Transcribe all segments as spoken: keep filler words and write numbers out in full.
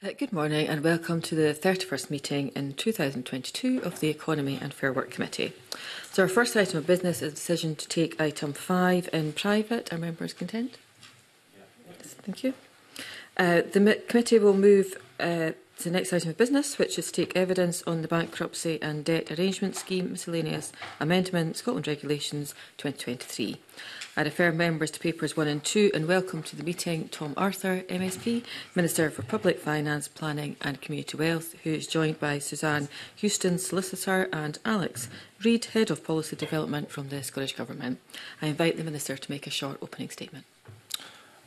Uh, good morning and welcome to the thirty-first meeting in two thousand twenty-two of the Economy and Fair Work Committee. So our first item of business is a decision to take item five in private. Are members content? Yeah. Yes, thank you. Uh, the committee will move uh, to the next item of business, which is to take evidence on the Bankruptcy and Debt Arrangement Scheme Miscellaneous Amendment Scotland Regulations twenty twenty-three. I refer members to papers one and two and welcome to the meeting Tom Arthur, M S P, Minister for Public Finance, Planning and Community Wealth, who is joined by Suzanne Houston, Solicitor, and Alex Reid, Head of Policy Development from the Scottish Government. I invite the Minister to make a short opening statement.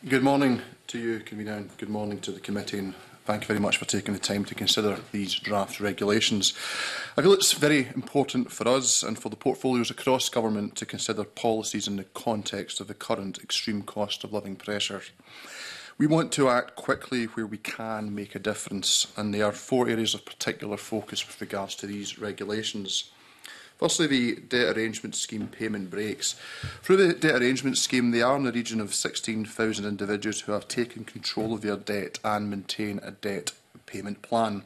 Good morning to you, Convener, and good morning to the committee, and thank you very much for taking the time to consider these draft regulations. I feel it's very important for us and for the portfolios across government to consider policies in the context of the current extreme cost of living pressure. We want to act quickly where we can make a difference, and there are four areas of particular focus with regards to these regulations. Firstly, the debt arrangement scheme payment breaks. Through the debt arrangement scheme, there are in the region of sixteen thousand individuals who have taken control of their debt and maintain a debt payment plan.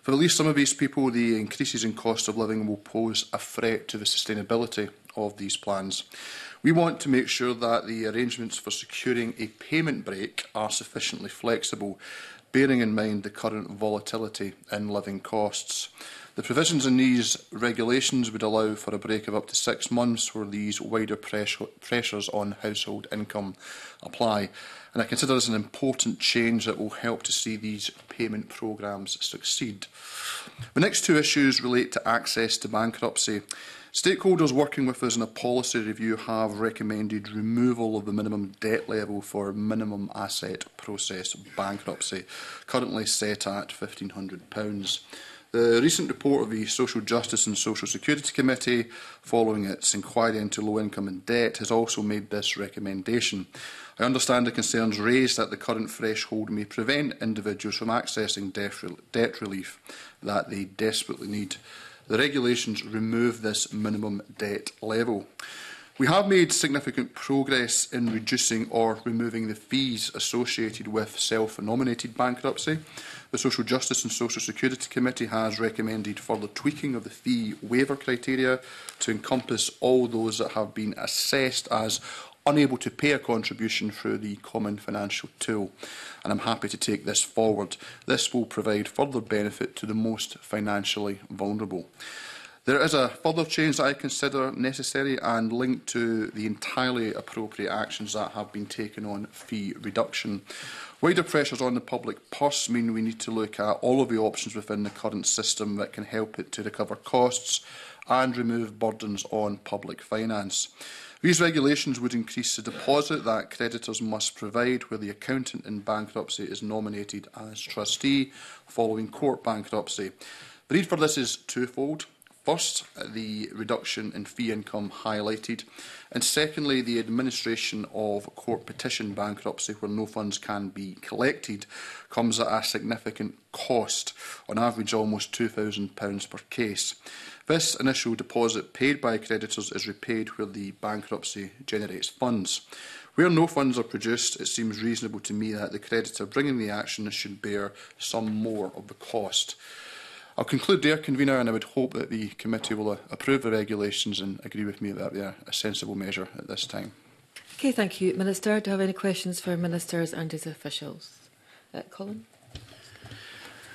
For at least some of these people, the increases in cost of living will pose a threat to the sustainability of these plans. We want to make sure that the arrangements for securing a payment break are sufficiently flexible, bearing in mind the current volatility in living costs. The provisions in these regulations would allow for a break of up to six months for these wider pressure, pressures on household income apply. And I consider this an important change that will help to see these payment programmes succeed. The next two issues relate to access to bankruptcy. Stakeholders working with us in a policy review have recommended removal of the minimum debt level for minimum asset process bankruptcy, currently set at fifteen hundred pounds. The recent report of the Social Justice and Social Security Committee, following its inquiry into low income and debt, has also made this recommendation. I understand the concerns raised that the current threshold may prevent individuals from accessing debt relief that they desperately need. The regulations remove this minimum debt level. We have made significant progress in reducing or removing the fees associated with self-nominated bankruptcy. The Social Justice and Social Security Committee has recommended further tweaking of the fee waiver criteria to encompass all those that have been assessed as unable to pay a contribution through the Common Financial Tool, and I'm happy to take this forward. This will provide further benefit to the most financially vulnerable. There is a further change that I consider necessary and linked to the entirely appropriate actions that have been taken on fee reduction. Wider pressures on the public purse mean we need to look at all of the options within the current system that can help it to recover costs and remove burdens on public finance. These regulations would increase the deposit that creditors must provide where the accountant in bankruptcy is nominated as trustee following court bankruptcy. The need for this is twofold. First, the reduction in fee income highlighted, and secondly, the administration of court petition bankruptcy where no funds can be collected comes at a significant cost, on average almost two thousand pounds per case. This initial deposit paid by creditors is repaid where the bankruptcy generates funds. Where no funds are produced, it seems reasonable to me that the creditor bringing the action should bear some more of the cost. I'll conclude there, Convener, and I would hope that the committee will uh, approve the regulations and agree with me that they are a sensible measure at this time. Okay, thank you, Minister. Do you have any questions for ministers and his officials? Uh, Colin?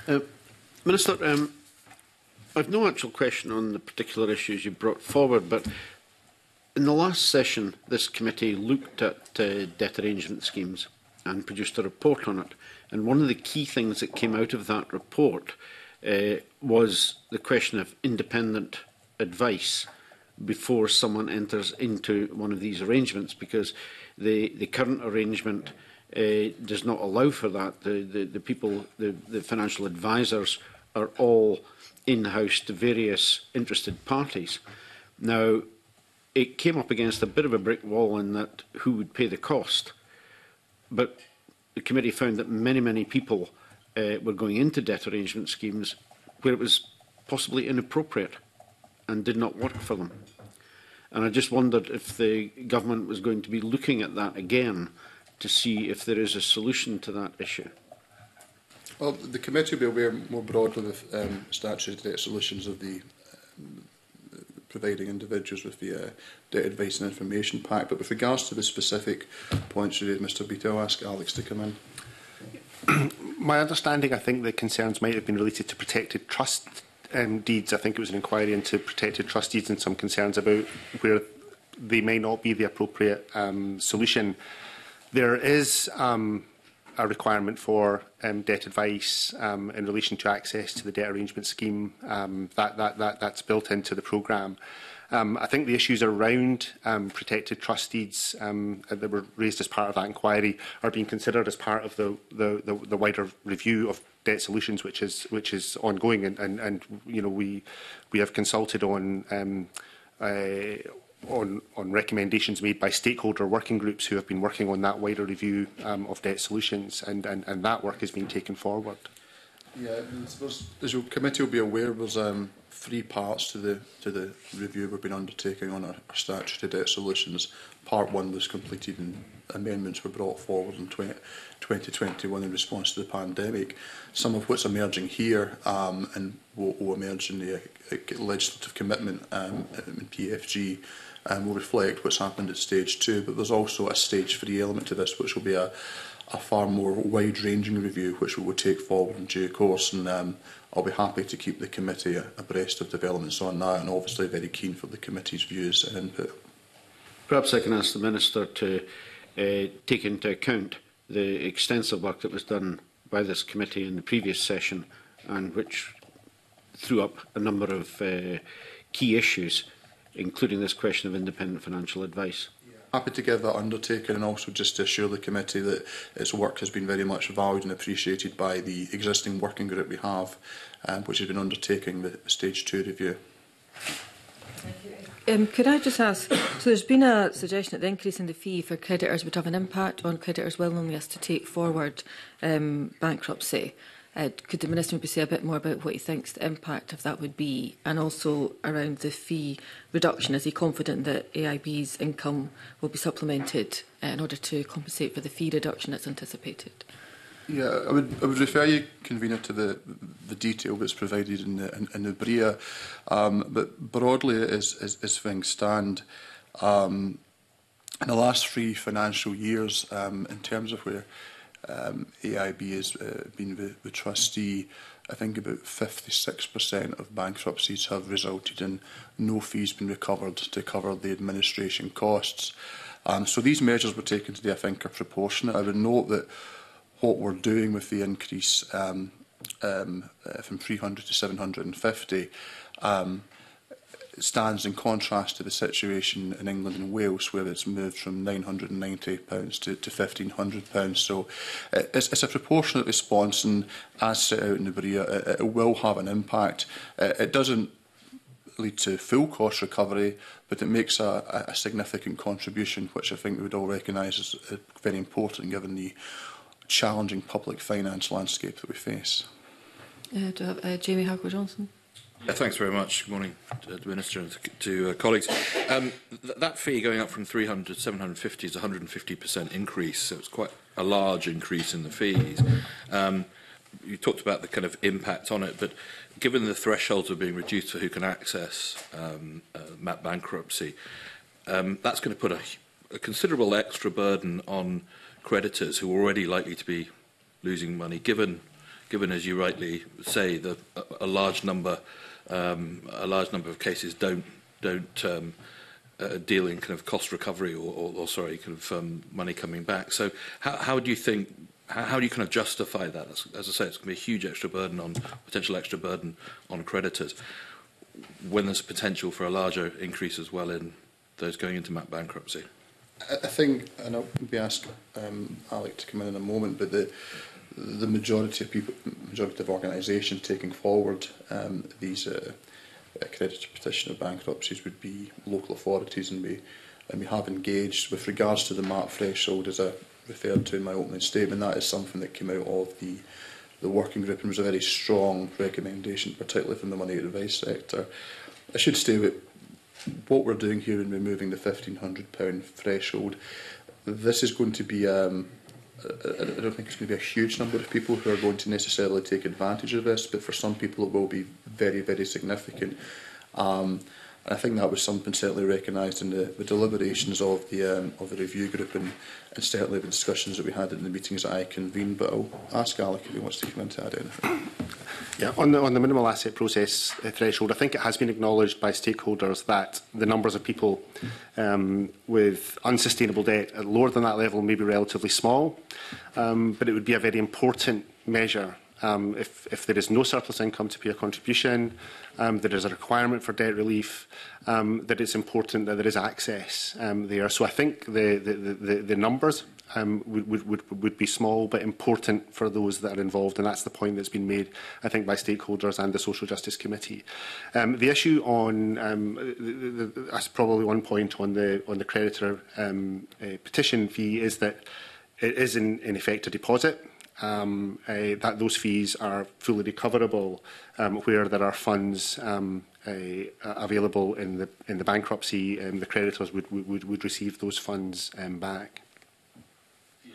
Uh, Minister, um, I've no actual question on the particular issues you brought forward, but in the last session, this committee looked at uh, debt arrangement schemes and produced a report on it. And one of the key things that came out of that report Uh, was the question of independent advice before someone enters into one of these arrangements, because the, the current arrangement uh, does not allow for that. The, the, the people, the, the financial advisors are all in-house to various interested parties. Now, it came up against a bit of a brick wall in that who would pay the cost, but the committee found that many, many people Uh, were going into debt arrangement schemes where it was possibly inappropriate and did not work for them. And I just wondered if the government was going to be looking at that again to see if there is a solution to that issue. Well, the committee will be aware more broadly of the um, statutory solutions of the um, providing individuals with the uh, debt advice and information pack. But with regards to the specific points you raised, Mr Beattie, I'll ask Alex to come in. My understanding, I think the concerns might have been related to protected trust um, deeds. I think it was an inquiry into protected trust deeds and some concerns about where they may not be the appropriate um, solution. There is um, a requirement for um, debt advice um, in relation to access to the debt arrangement scheme. Um, that, that, that, that's built into the programme. Um, I think the issues around um, protected trust deeds um, that were raised as part of that inquiry are being considered as part of the, the, the, the wider review of debt solutions, which is, which is ongoing. And, and, and you know, we, we have consulted on um, uh, On, on recommendations made by stakeholder working groups who have been working on that wider review um, of debt solutions, and, and, and that work is being taken forward. Yeah, as your committee will be aware, there's um, three parts to the to the review we've been undertaking on our, our statutory debt solutions. Part one was completed and amendments were brought forward in twenty twenty-one in response to the pandemic, some of what's emerging here um, and will, will emerge in the uh, legislative commitment um, in P F G. And will reflect what's happened at stage two, but there's also a stage three element to this, which will be a, a far more wide-ranging review, which we will take forward in due course. And um, I'll be happy to keep the committee abreast of developments on that, and obviously very keen for the committee's views and input. Perhaps I can ask the Minister to uh, take into account the extensive work that was done by this committee in the previous session, and which threw up a number of uh, key issues, including this question of independent financial advice. Happy to give that undertaking, and also just to assure the committee that its work has been very much valued and appreciated by the existing working group we have, um, which has been undertaking the stage two review. Um, could I just ask, so there's been a suggestion that the increase in the fee for creditors would have an impact on creditors' willingness to take forward um, bankruptcy. Uh, could the Minister maybe say a bit more about what he thinks the impact of that would be, and also around the fee reduction? Is he confident that A I B's income will be supplemented uh, in order to compensate for the fee reduction that's anticipated? Yeah, I would, I would refer you, Convener, to the, the detail that's provided in the, in, in the B R I A. Um, but broadly, as, as, as things stand, um, in the last three financial years, um, in terms of where Um, A I B has uh, been the, the trustee, I think about fifty-six percent of bankruptcies have resulted in no fees being recovered to cover the administration costs. Um, so these measures we're taking today, I think, are proportionate. I would note that what we're doing with the increase um, um, uh, from three hundred to seven hundred and fifty um, stands in contrast to the situation in England and Wales, where it's moved from nine hundred and ninety pounds to, to fifteen hundred pounds. So it's, it's a proportionate response, and as set out in the B R I A, it, it will have an impact. It doesn't lead to full cost recovery, but it makes a, a significant contribution, which I think we would all recognise is very important given the challenging public finance landscape that we face. Uh, do I have, uh, Jamie Halcro Johnston. Yeah, thanks very much. Good morning to the Minister and to uh, colleagues. Um, th that fee going up from three hundred to seven hundred and fifty is a one hundred and fifty percent increase, so it's quite a large increase in the fees. Um, you talked about the kind of impact on it, but given the thresholds are being reduced for who can access um, uh, bankruptcy, um, that's going to put a, a considerable extra burden on creditors who are already likely to be losing money, given, given as you rightly say, the, a, a large number Um, a large number of cases don't don't um, uh, deal in kind of cost recovery or, or, or sorry, kind of um, money coming back. So how, how do you think? How, how do you kind of justify that? As, as I say, it's going to be a huge extra burden on potential extra burden on creditors when there's potential for a larger increase as well in those going into M A P bankruptcy. I, I think, and I'll be asked um, Alec to come in in a moment, but the. The majority of people, majority of organisations taking forward um, these uh, creditor petition of bankruptcies would be local authorities, and we and we have engaged with regards to the M A P threshold, as I referred to in my opening statement. That is something that came out of the the working group and was a very strong recommendation, particularly from the money advice sector. I should say that what we're doing here in removing the fifteen hundred pound threshold, this is going to be. Um, I don't think it's going to be a huge number of people who are going to necessarily take advantage of this, but for some people it will be very, very significant. Um, I think that was something certainly recognised in the, the deliberations of the um, of the review group, and, and certainly the discussions that we had in the meetings that I convened. But I'll ask Alec if he wants to come in to add anything. Yeah, on the on the minimal asset process threshold, I think it has been acknowledged by stakeholders that the numbers of people um, with unsustainable debt at lower than that level may be relatively small, um, but it would be a very important measure. Um, if, if there is no surplus income to pay a contribution, um, there is a requirement for debt relief, um, that it's important that there is access um, there. So I think the, the, the, the numbers um, would, would, would be small but important for those that are involved, and that's the point that's been made, I think, by stakeholders and the Social Justice Committee. Um, the issue on, um, the, the, that's probably one point on the, on the creditor um, uh, petition fee, is that it is in, in effect a deposit. Um, uh, that those fees are fully recoverable um, where there are funds um, uh, available in the in the bankruptcy, and um, the creditors would would would receive those funds um, back. Yeah,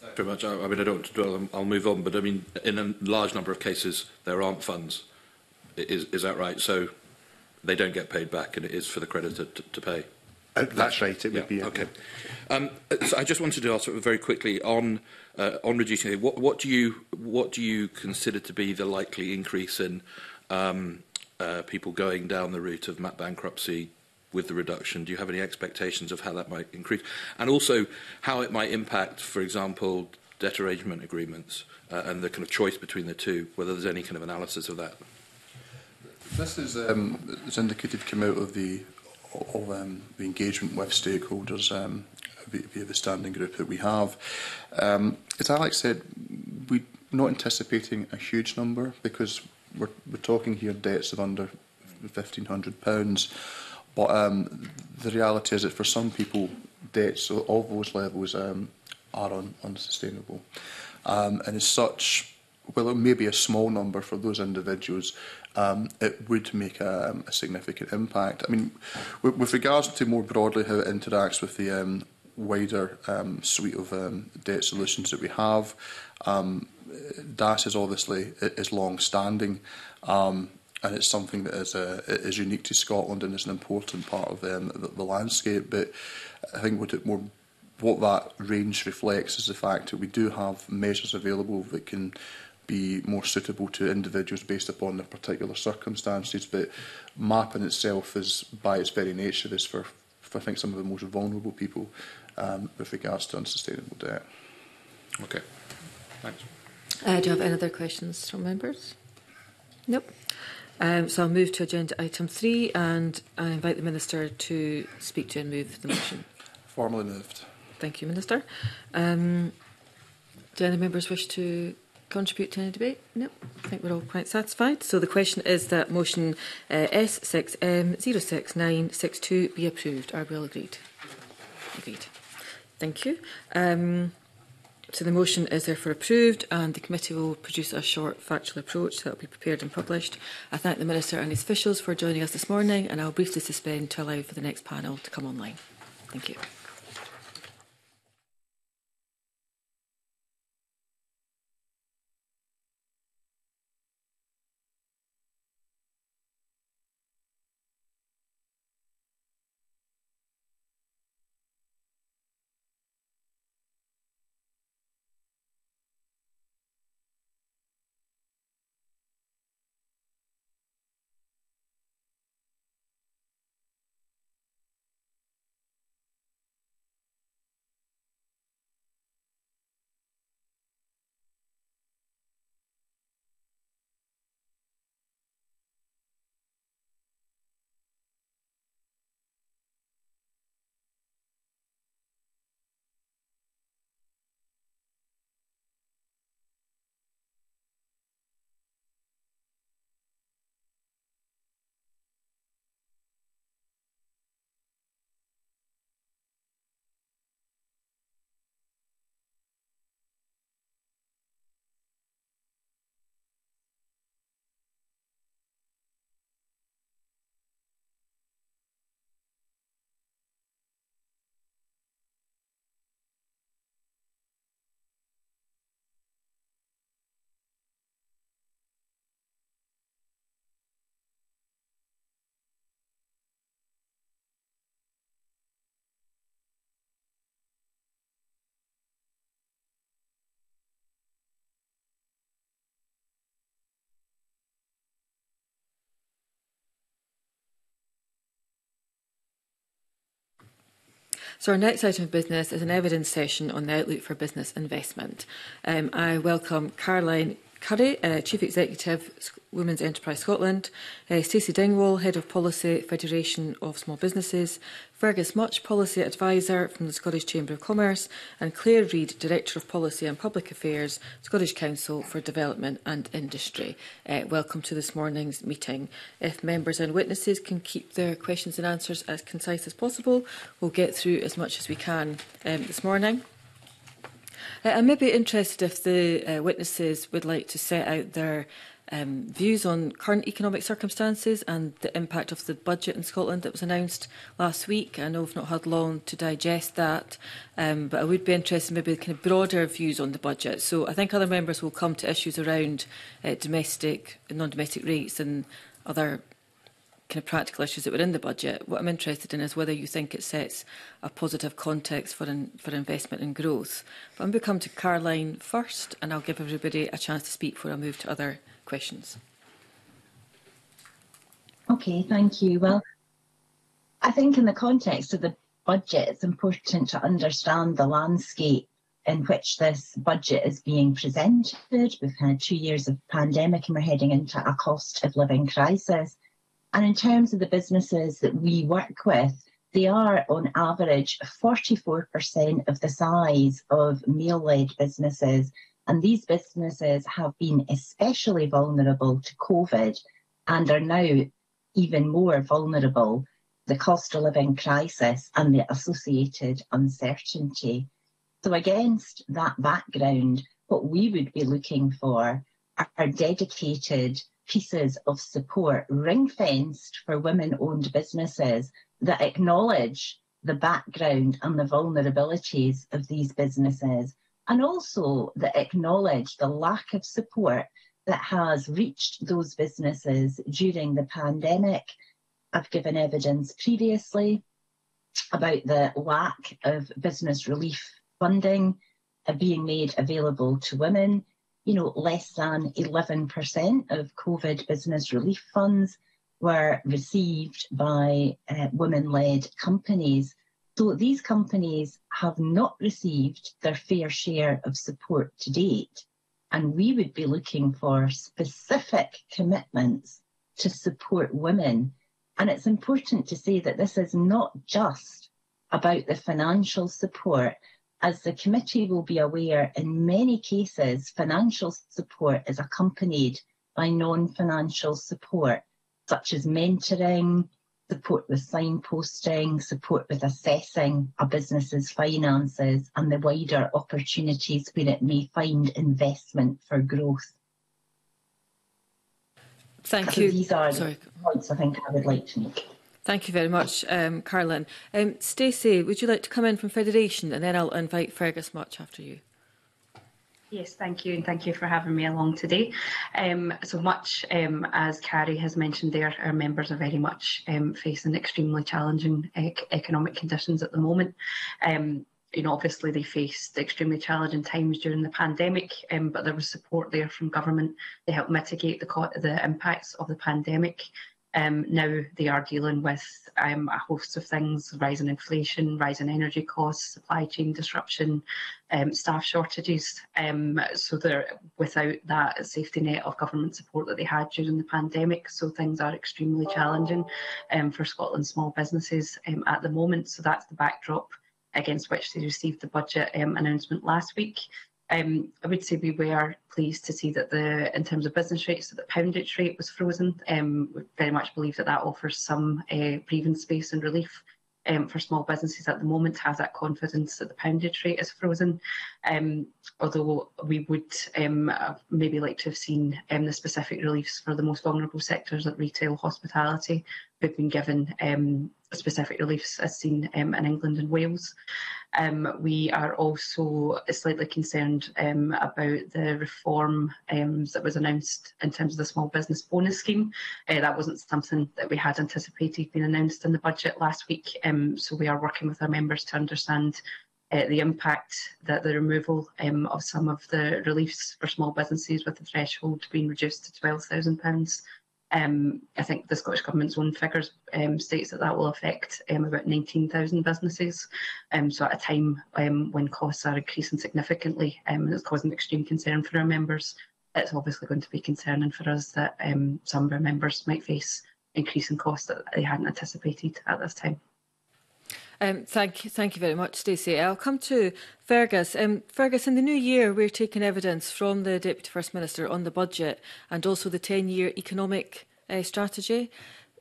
thank you very much. I, I mean, I don't want to dwell. I'll move on. But I mean, in a large number of cases, there aren't funds. Is is that right? So they don't get paid back, and it is for the creditor to, to pay. Uh, that's right. It would yeah, be yeah, okay. Yeah. Um, so I just wanted to ask very quickly on uh, on reducing. What, what do you what do you consider to be the likely increase in um, uh, people going down the route of M A P bankruptcy with the reduction? Do you have any expectations of how that might increase, and also how it might impact, for example, debt arrangement agreements uh, and the kind of choice between the two? Whether there's any kind of analysis of that. This is um, it's indicated come out of the. of um, the engagement with stakeholders um, via the standing group that we have. Um, as Alex said, we're not anticipating a huge number because we're, we're talking here debts of under fifteen hundred pounds, but um, the reality is that for some people, debts of those levels um, are un unsustainable. Um, and as such, well, it may be a small number for those individuals, um, it would make a, um, a significant impact. I mean, with, with regards to more broadly how it interacts with the um, wider um, suite of um, debt solutions that we have, um, D A S is obviously is long-standing, um, and it's something that is, uh, is unique to Scotland and is an important part of um, the, the landscape. But I think what it more what that range reflects is the fact that we do have measures available that can be more suitable to individuals based upon their particular circumstances, but mapping itself is, by its very nature, is for, for I think, some of the most vulnerable people um, with regards to unsustainable debt. Okay, thanks. Uh, do you have any other questions from members? Nope. Um, so I'll move to agenda item three, and I invite the Minister to speak to and move the motion. Formally moved. Thank you, Minister. Um, do any members wish to contribute to any debate? No, I think we're all quite satisfied. So the question is that motion uh, S six M zero six nine six two be approved. Are we all agreed? Agreed. Thank you. Um, so the motion is therefore approved, and the committee will produce a short factual approach that will be prepared and published. I thank the Minister and his officials for joining us this morning, and I'll briefly suspend to allow for the next panel to come online. Thank you. So our next item of business is an evidence session on the outlook for business investment. Um, I welcome Caroline Currie, uh, Chief Executive, Women's Enterprise Scotland, uh, Stacey Dingwall, Head of Policy, Federation of Small Businesses, Fergus Mutch, Policy Advisor from the Scottish Chamber of Commerce, and Claire Reid, Director of Policy and Public Affairs, Scottish Council for Development and Industry. Uh, welcome to this morning's meeting. If members and witnesses can keep their questions and answers as concise as possible, we'll get through as much as we can um, this morning. Uh, I may be interested if the uh, witnesses would like to set out their um, views on current economic circumstances and the impact of the budget in Scotland that was announced last week. I know we've not had long to digest that, um, but I would be interested in maybe kind of broader views on the budget. So I think other members will come to issues around uh, domestic and non-domestic rates and other kind of practical issues that were in the budget. What I'm interested in is whether you think it sets a positive context for in, for investment and growth. But I'm going to come to Caroline first, and I'll give everybody a chance to speak before I move to other questions. Okay, thank you. Well, I think in the context of the budget, it's important to understand the landscape in which this budget is being presented. We've had two years of pandemic and we're heading into a cost of living crisis. And in terms of the businesses that we work with, they are on average forty-four percent of the size of male-led businesses. And these businesses have been especially vulnerable to COVID and are now even more vulnerable to the cost of living crisis and the associated uncertainty. So against that background, what we would be looking for are dedicated pieces of support ring-fenced for women-owned businesses that acknowledge the background and the vulnerabilities of these businesses, and also that acknowledge the lack of support that has reached those businesses during the pandemic. I've given evidence previously about the lack of business relief funding being made available to women. You know, less than eleven percent of COVID business relief funds were received by uh, women-led companies. So these companies have not received their fair share of support to date. And we would be looking for specific commitments to support women. And it's important to say that this is not just about the financial support. As the committee will be aware, in many cases, financial support is accompanied by non-financial support, such as mentoring, support with signposting, support with assessing a business's finances and the wider opportunities where it may find investment for growth. Thank so you. These are Sorry. the points I think I would like to make. Thank you very much, um, Caroline. Um, Stacey, would you like to come in from Federation, and then I'll invite Fergus Mutch after you. Yes, thank you, and thank you for having me along today. Um, so much um, as Carrie has mentioned there, our members are very much um, facing extremely challenging ec economic conditions at the moment. Um, You know, obviously they faced extremely challenging times during the pandemic, um, but there was support there from government to help mitigate the, co the impacts of the pandemic. Um, now they are dealing with um, a host of things: rising inflation, rising energy costs, supply chain disruption, um, staff shortages. Um, so they're without that safety net of government support that they had during the pandemic. So things are extremely challenging um, for Scotland's small businesses um, at the moment. So that's the backdrop against which they received the budget um, announcement last week. Um, I would say we were pleased to see that, the, in terms of business rates, that the poundage rate was frozen. Um, we very much believe that that offers some uh, breathing space and relief um, for small businesses at the moment, has that confidence that the poundage rate is frozen. Um, although we would um, maybe like to have seen um, the specific reliefs for the most vulnerable sectors like retail, hospitality, who've been given um, specific reliefs as seen um, in England and Wales. Um, we are also slightly concerned um, about the reform um, that was announced in terms of the Small Business Bonus Scheme. Uh, that wasn't something that we had anticipated being announced in the budget last week, um, so we are working with our members to understand uh, the impact that the removal um, of some of the reliefs for small businesses, with the threshold being reduced to twelve thousand pounds. Um, I think the Scottish Government's own figures um, states that that will affect um, about nineteen thousand businesses, um, so at a time um, when costs are increasing significantly um, and it's causing extreme concern for our members, it's obviously going to be concerning for us that um, some of our members might face increasing costs that they hadn't anticipated at this time. Um, thank, thank you very much, Stacey. I'll come to Fergus. Um, Fergus, in the new year, we're taking evidence from the Deputy First Minister on the budget and also the ten-year economic uh, strategy.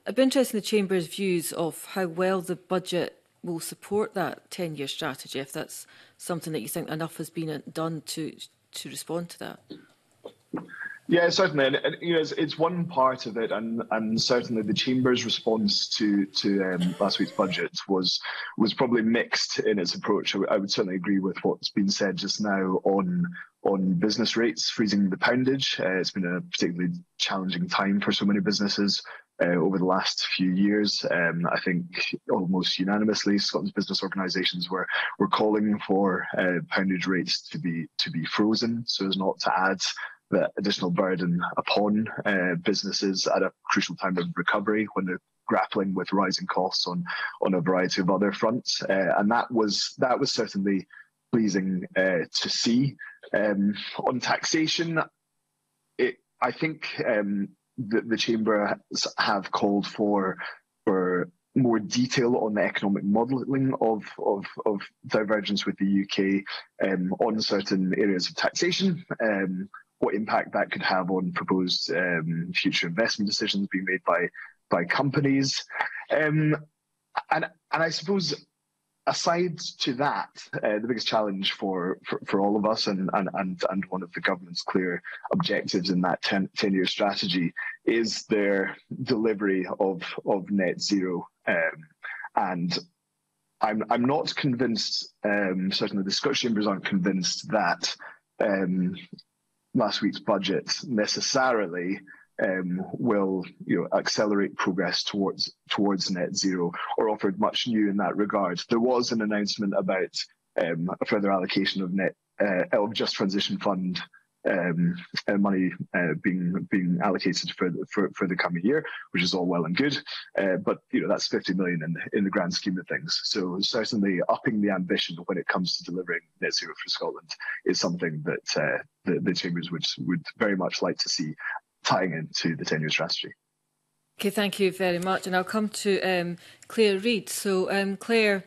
I'd be interested in the Chamber's views of how well the budget will support that ten-year strategy, if that's something that you think enough has been done to, to respond to that. Yeah, certainly, and, and you know, it's, it's one part of it, and, and certainly the Chamber's response to to um, last week's budget was was probably mixed in its approach. I, I would certainly agree with what's been said just now on on business rates, freezing the poundage. Uh, it's been a particularly challenging time for so many businesses uh, over the last few years. Um, I think almost unanimously, Scotland's business organisations were were calling for uh, poundage rates to be to be frozen, so as not to add that additional burden upon uh, businesses at a crucial time of recovery when they're grappling with rising costs on on a variety of other fronts, uh, and that was that was certainly pleasing uh, to see. Um, on taxation, it, I think um, the, the Chamber have called for for. more detail on the economic modelling of, of, of divergence with the U K um, on certain areas of taxation, um, what impact that could have on proposed um, future investment decisions being made by by companies. Um, and, and I suppose, aside to that, uh, the biggest challenge for, for, for all of us and, and, and, and one of the government's clear objectives in that ten-year strategy is their delivery of, of net zero. Um, and I'm, I'm not convinced, um, certainly the Scottish Chambers aren't convinced that um, last week's budget necessarily um, will you know, accelerate progress towards towards net zero or offered much new in that regard. There was an announcement about um, a further allocation of net uh, of Just Transition Fund Um, uh, money uh, being being allocated for the, for, for the coming year, which is all well and good, uh, but you know that's fifty million in in the grand scheme of things. So certainly upping the ambition when it comes to delivering net zero for Scotland is something that uh, the, the Chambers would would very much like to see tying into the ten-year strategy. Okay, thank you very much, and I'll come to um, Claire Reid. So um, Claire,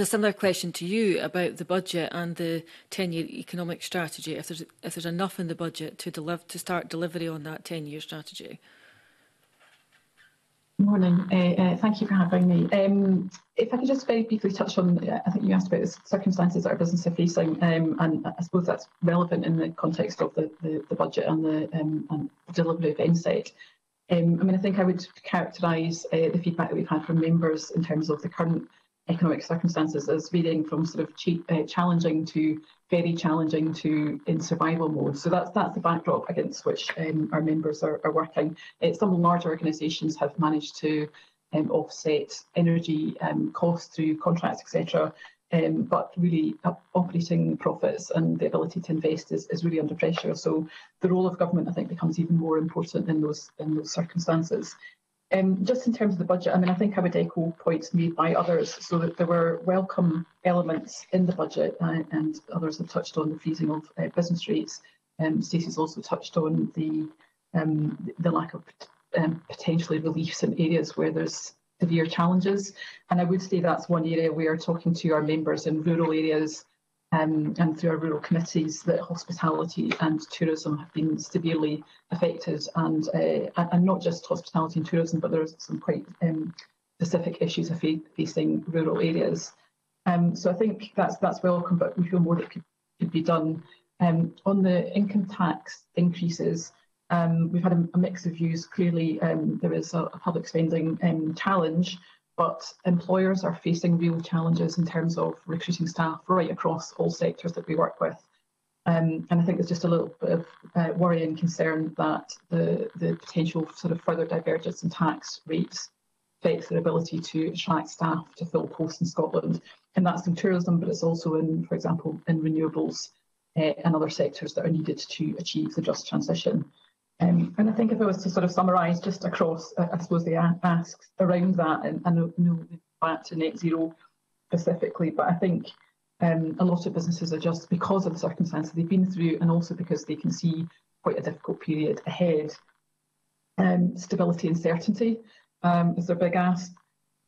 a similar question to you about the budget and the ten-year economic strategy. If there's if there's enough in the budget to deliver to start delivery on that ten-year strategy. Morning. Uh, uh, thank you for having me. Um, if I could just very briefly touch on, I think you asked about the circumstances that our business are facing, um, and I suppose that's relevant in the context of the the, the budget and the um, and delivery of N S E C. Um, I mean, I think I would characterise uh, the feedback that we've had from members in terms of the current economic circumstances as varying from sort of cheap, uh, challenging to very challenging to in survival mode. So that's that's the backdrop against which um, our members are, are working. Uh, some large organisations have managed to um, offset energy um, costs through contracts, et cetera. Um, but really, uh, operating profits and the ability to invest is, is really under pressure. So the role of government, I think, becomes even more important in those in those circumstances. Um, just in terms of the budget, I mean, I think I would echo points made by others, so that there were welcome elements in the budget, uh, and others have touched on the freezing of uh, business rates. Um, Stacey's also touched on the um, the lack of um, potentially reliefs in areas where there's severe challenges, and I would say that's one area we are talking to our members in rural areas um, and through our rural committees that hospitality and tourism have been severely affected, and uh, and not just hospitality and tourism, but there are some quite um, specific issues of facing rural areas. Um, so I think that's that's welcome, but we feel more that could, could be done. Um, on the income tax increases, um, we've had a, a mix of views. Clearly, um, there is a, a public spending um, challenge, but employers are facing real challenges in terms of recruiting staff right across all sectors that we work with. Um, and I think there's just a little bit of uh, worry and concern that the, the potential sort of further divergence in tax rates affects their ability to attract staff to fill posts in Scotland. And that's in tourism, but it's also in, for example, in renewables uh, and other sectors that are needed to achieve the just transition. Um, and I think if I was to sort of summarise just across, uh, I suppose, the asks around that, and I know we've back to net zero specifically, but I think um, a lot of businesses are just, because of the circumstances they've been through, and also because they can see quite a difficult period ahead. Um, stability and certainty um, is their big ask.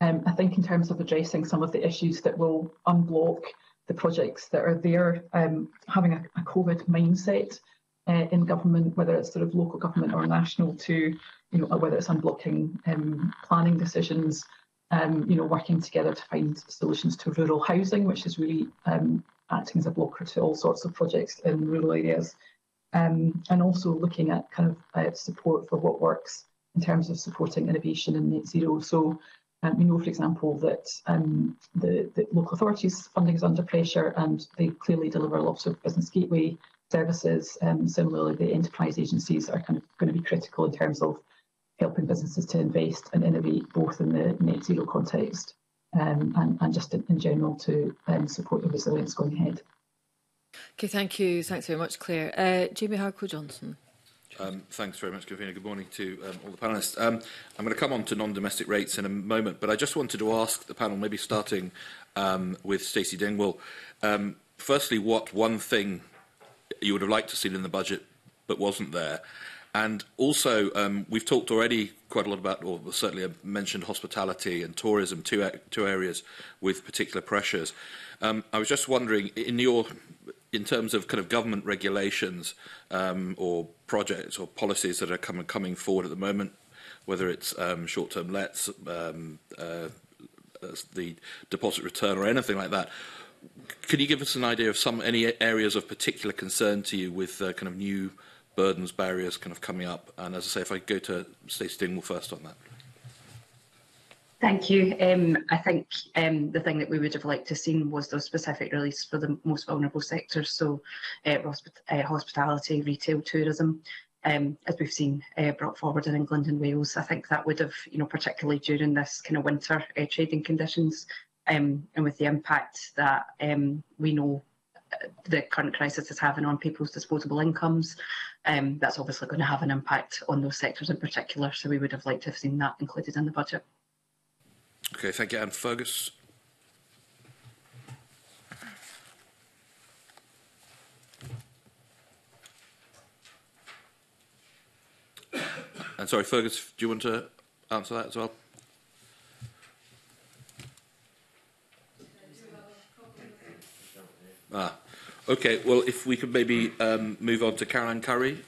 Um, I think in terms of addressing some of the issues that will unblock the projects that are there, um, having a, a COVID mindset uh, in government, whether it's sort of local government or national, to, you know, whether it's unblocking um, planning decisions, um, you know, working together to find solutions to rural housing, which is really um, acting as a blocker to all sorts of projects in rural areas. Um, and also looking at kind of uh, support for what works in terms of supporting innovation and net zero. So um, we know, for example, that um, the, the local authorities' funding is under pressure, and they clearly deliver lots of business gateway services. Um, similarly, the enterprise agencies are kind of going to be critical in terms of helping businesses to invest and innovate, both in the net zero context um, and, and just in, in general, to um, support the resilience going ahead. Okay, thank you. Thanks very much, Claire. Uh, Jamie Halcro Johnston. Um, thanks very much, Gavina. Good morning to um, all the panellists. Um, I'm going to come on to non-domestic rates in a moment, but I just wanted to ask the panel, maybe starting um, with Stacey Dingwall, um, firstly, what one thing you would have liked to see in the budget but wasn't there? And also, um, we've talked already quite a lot about, or certainly mentioned hospitality and tourism, two, two areas with particular pressures. Um, I was just wondering, in your... in terms of kind of government regulations um, or projects or policies that are come, coming forward at the moment, whether it's um, short-term lets, um, uh, the deposit return, or anything like that, can you give us an idea of some any areas of particular concern to you with uh, kind of new burdens, barriers kind of coming up? And as I say, if I go to Stacey Dingwall first on that. Thank you. Um, I think um, the thing that we would have liked to have seen was those specific release for the most vulnerable sectors, so uh, hospi uh, hospitality, retail, tourism, um, as we've seen uh, brought forward in England and Wales. I think that would have, you know, particularly during this kind of winter uh, trading conditions, um, and with the impact that um, we know the current crisis is having on people's disposable incomes, um, that's obviously going to have an impact on those sectors in particular. So we would have liked to have seen that included in the budget. Okay, thank you. And Fergus. And sorry, Fergus, do you want to answer that as well? Ah, okay. Well, if we could maybe um, move on to Caroline Currie.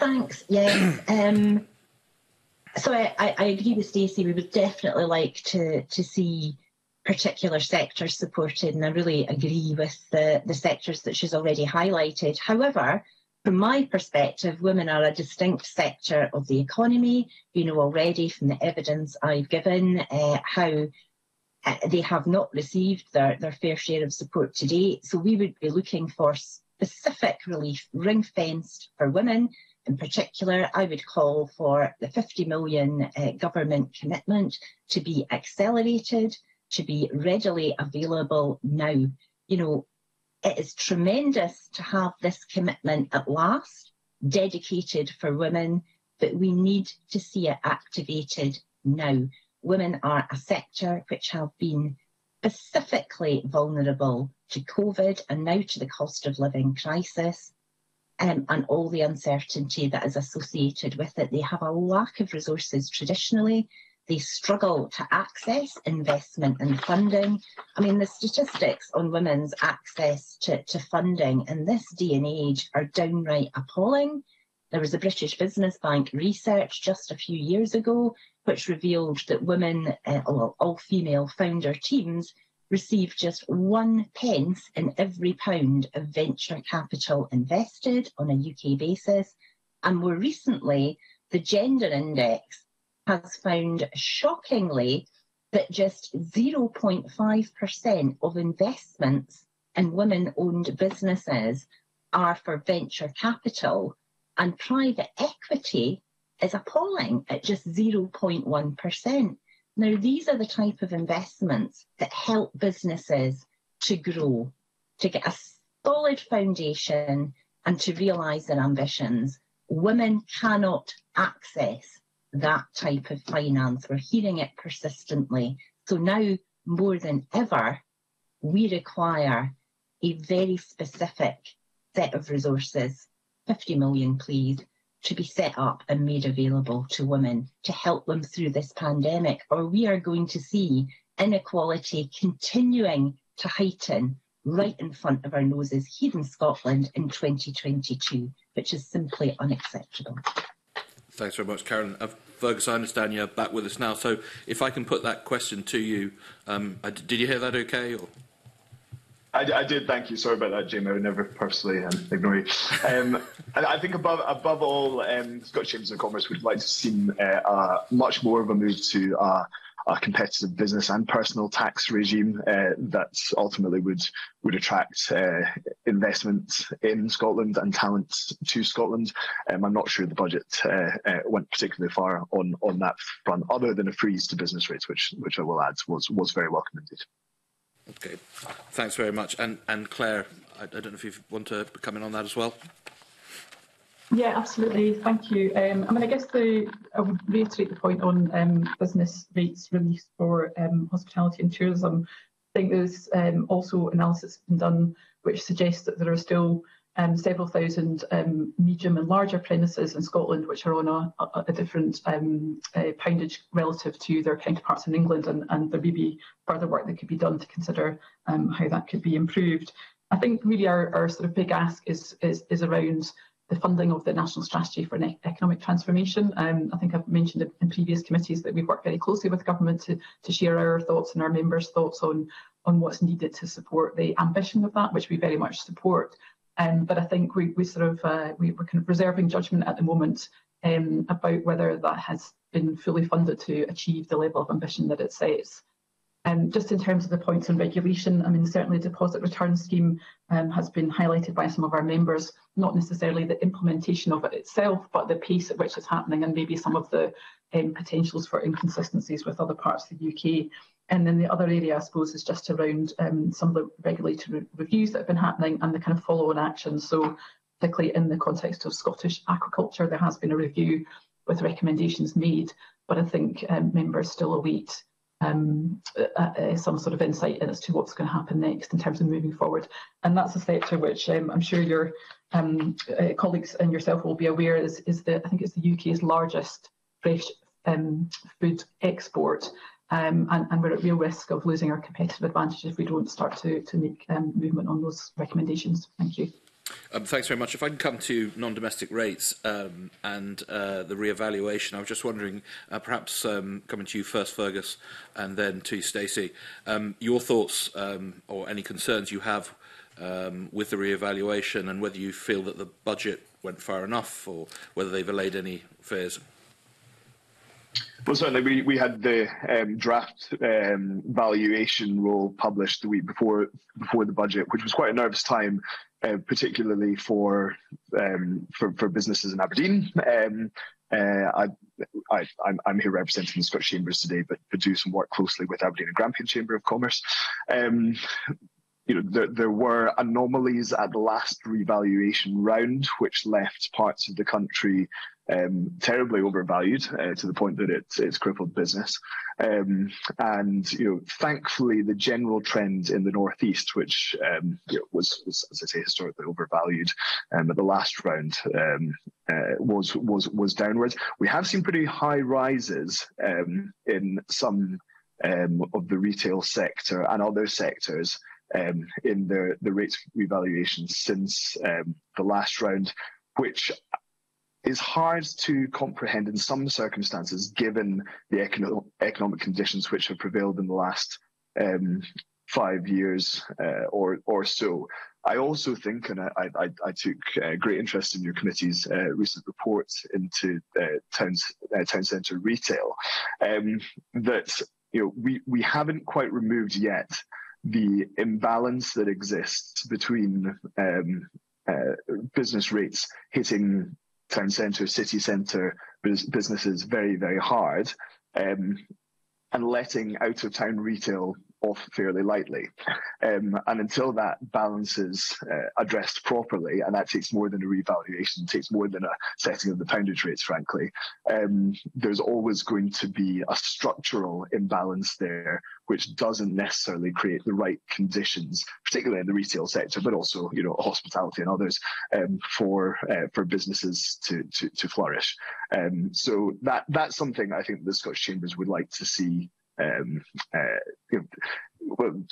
Thanks. Yes. um, So I, I agree with Stacey. We would definitely like to, to see particular sectors supported, and I really agree with the, the sectors that she's already highlighted. However, from my perspective, women are a distinct sector of the economy. You know already from the evidence I've given uh, how they have not received their, their fair share of support to date. So we would be looking for specific relief, ring-fenced for women. In particular, I would call for the fifty million pound uh, government commitment to be accelerated, to be readily available now. You know, it is tremendous to have this commitment at last, dedicated for women, but we need to see it activated now. Women are a sector which have been specifically vulnerable to COVID and now to the cost of living crisis. Um, and all the uncertainty that is associated with it. They have a lack of resources traditionally. They struggle to access investment and funding. I mean, the statistics on women's access to, to funding in this day and age are downright appalling. There was a British Business Bank research just a few years ago which revealed that women, uh, well, all-female founder teams receive just one pence in every pound of venture capital invested on a U K basis. And more recently, the Gender Index has found, shockingly, that just zero point five percent of investments in women-owned businesses are for venture capital, and private equity is appalling at just zero point one percent. Now, these are the type of investments that help businesses to grow, to get a solid foundation and to realise their ambitions. Women cannot access that type of finance. We're hearing it persistently. So now, more than ever, we require a very specific set of resources, fifty million please, to be set up and made available to women to help them through this pandemic, or we are going to see inequality continuing to heighten right in front of our noses here in Scotland in twenty twenty-two, which is simply unacceptable. Thanks very much, Caroline. Uh, Fergus, I understand you're back with us now, so if I can put that question to you, um, I, did you hear that okay? Or? I, I did, thank you. Sorry about that, Jamie. I would never personally um, ignore you. Um, I think above above all, um, Scottish Chambers of Commerce would like to see uh, uh, much more of a move to uh, a competitive business and personal tax regime uh, that ultimately would would attract uh, investment in Scotland and talent to Scotland. Um, I'm not sure the budget uh, uh, went particularly far on on that front, other than a freeze to business rates, which which I will add was was very welcome indeed. Okay, thanks very much. And, and Claire, I, I don't know if you want to come in on that as well. Yeah, absolutely. Thank you. Um, I mean, I guess the I would reiterate the point on um, business rates release for um, hospitality and tourism. I think there's um, also analysis been done which suggests that there are still um, several thousand um, medium and larger premises in Scotland which are on a, a, a different um, uh, poundage relative to their counterparts in England, and, and there may be further work that could be done to consider um, how that could be improved. I think really our, our sort of big ask is is, is around the funding of the National Strategy for Economic Transformation. Um, I think I've mentioned in, in previous committees that we've worked very closely with government to, to share our thoughts and our members' thoughts on, on what's needed to support the ambition of that, which we very much support. Um, but I think we, we sort of, uh, we were kind of reserving judgment at the moment um, about whether that has been fully funded to achieve the level of ambition that it sets. Um, just in terms of the points on regulation, I mean, certainly the deposit return scheme um, has been highlighted by some of our members, not necessarily the implementation of it itself, but the pace at which it's happening and maybe some of the um, potentials for inconsistencies with other parts of the U K. And then the other area, I suppose, is just around um, some of the regulatory reviews that have been happening and the kind of follow-on actions. So particularly in the context of Scottish aquaculture, there has been a review with recommendations made, but I think um, members still await Um, uh, uh, some sort of insight as to what's going to happen next in terms of moving forward. And that's a sector which um, I'm sure your um, uh, colleagues and yourself will be aware is, is the, I think it's the U K's largest fresh um, food export, um, and, and we're at real risk of losing our competitive advantage if we don't start to, to make um, movement on those recommendations. Thank you. Um, thanks very much. If I can come to non-domestic rates um, and uh, the re-evaluation, I was just wondering, uh, perhaps um, coming to you first, Fergus, and then to Stacey, um, your thoughts um, or any concerns you have um, with the re-evaluation and whether you feel that the budget went far enough or whether they've allayed any fears. Well, certainly we, we had the um, draft um, valuation roll published the week before before the budget, which was quite a nervous time, uh, particularly for, um, for for businesses in Aberdeen. Um, uh, I, I, I'm, I'm here representing the Scottish Chambers today, but, but do some work closely with Aberdeen and Grampian Chamber of Commerce. Um, You know, there, there were anomalies at the last revaluation round, which left parts of the country um, terribly overvalued uh, to the point that it, it's crippled business. Um, and you know, thankfully, the general trend in the northeast, which um, you know, was, was, as I say, historically overvalued um, at the last round, um, uh, was was was downwards. We have seen pretty high rises um, in some um, of the retail sector and other sectors. Um, in the, the rates revaluation since um, the last round, which is hard to comprehend in some circumstances, given the econo economic conditions which have prevailed in the last um, five years uh, or, or so. I also think, and I, I, I took uh, great interest in your committee's uh, recent report into uh, towns, uh, town centre retail, um, that you know we, we haven't quite removed yet the imbalance that exists between um, uh, business rates hitting town centre, city centre bus businesses very, very hard, um, and letting out-of-town retail off fairly lightly. Um, and until that balance is uh, addressed properly, and that takes more than a revaluation, it takes more than a setting of the poundage rates, frankly, um, there's always going to be a structural imbalance there, which doesn't necessarily create the right conditions, particularly in the retail sector, but also, you know, hospitality and others, um, for uh, for businesses to to, to flourish. Um, so that that's something I think the Scottish Chambers would like to see um, uh, you know, well,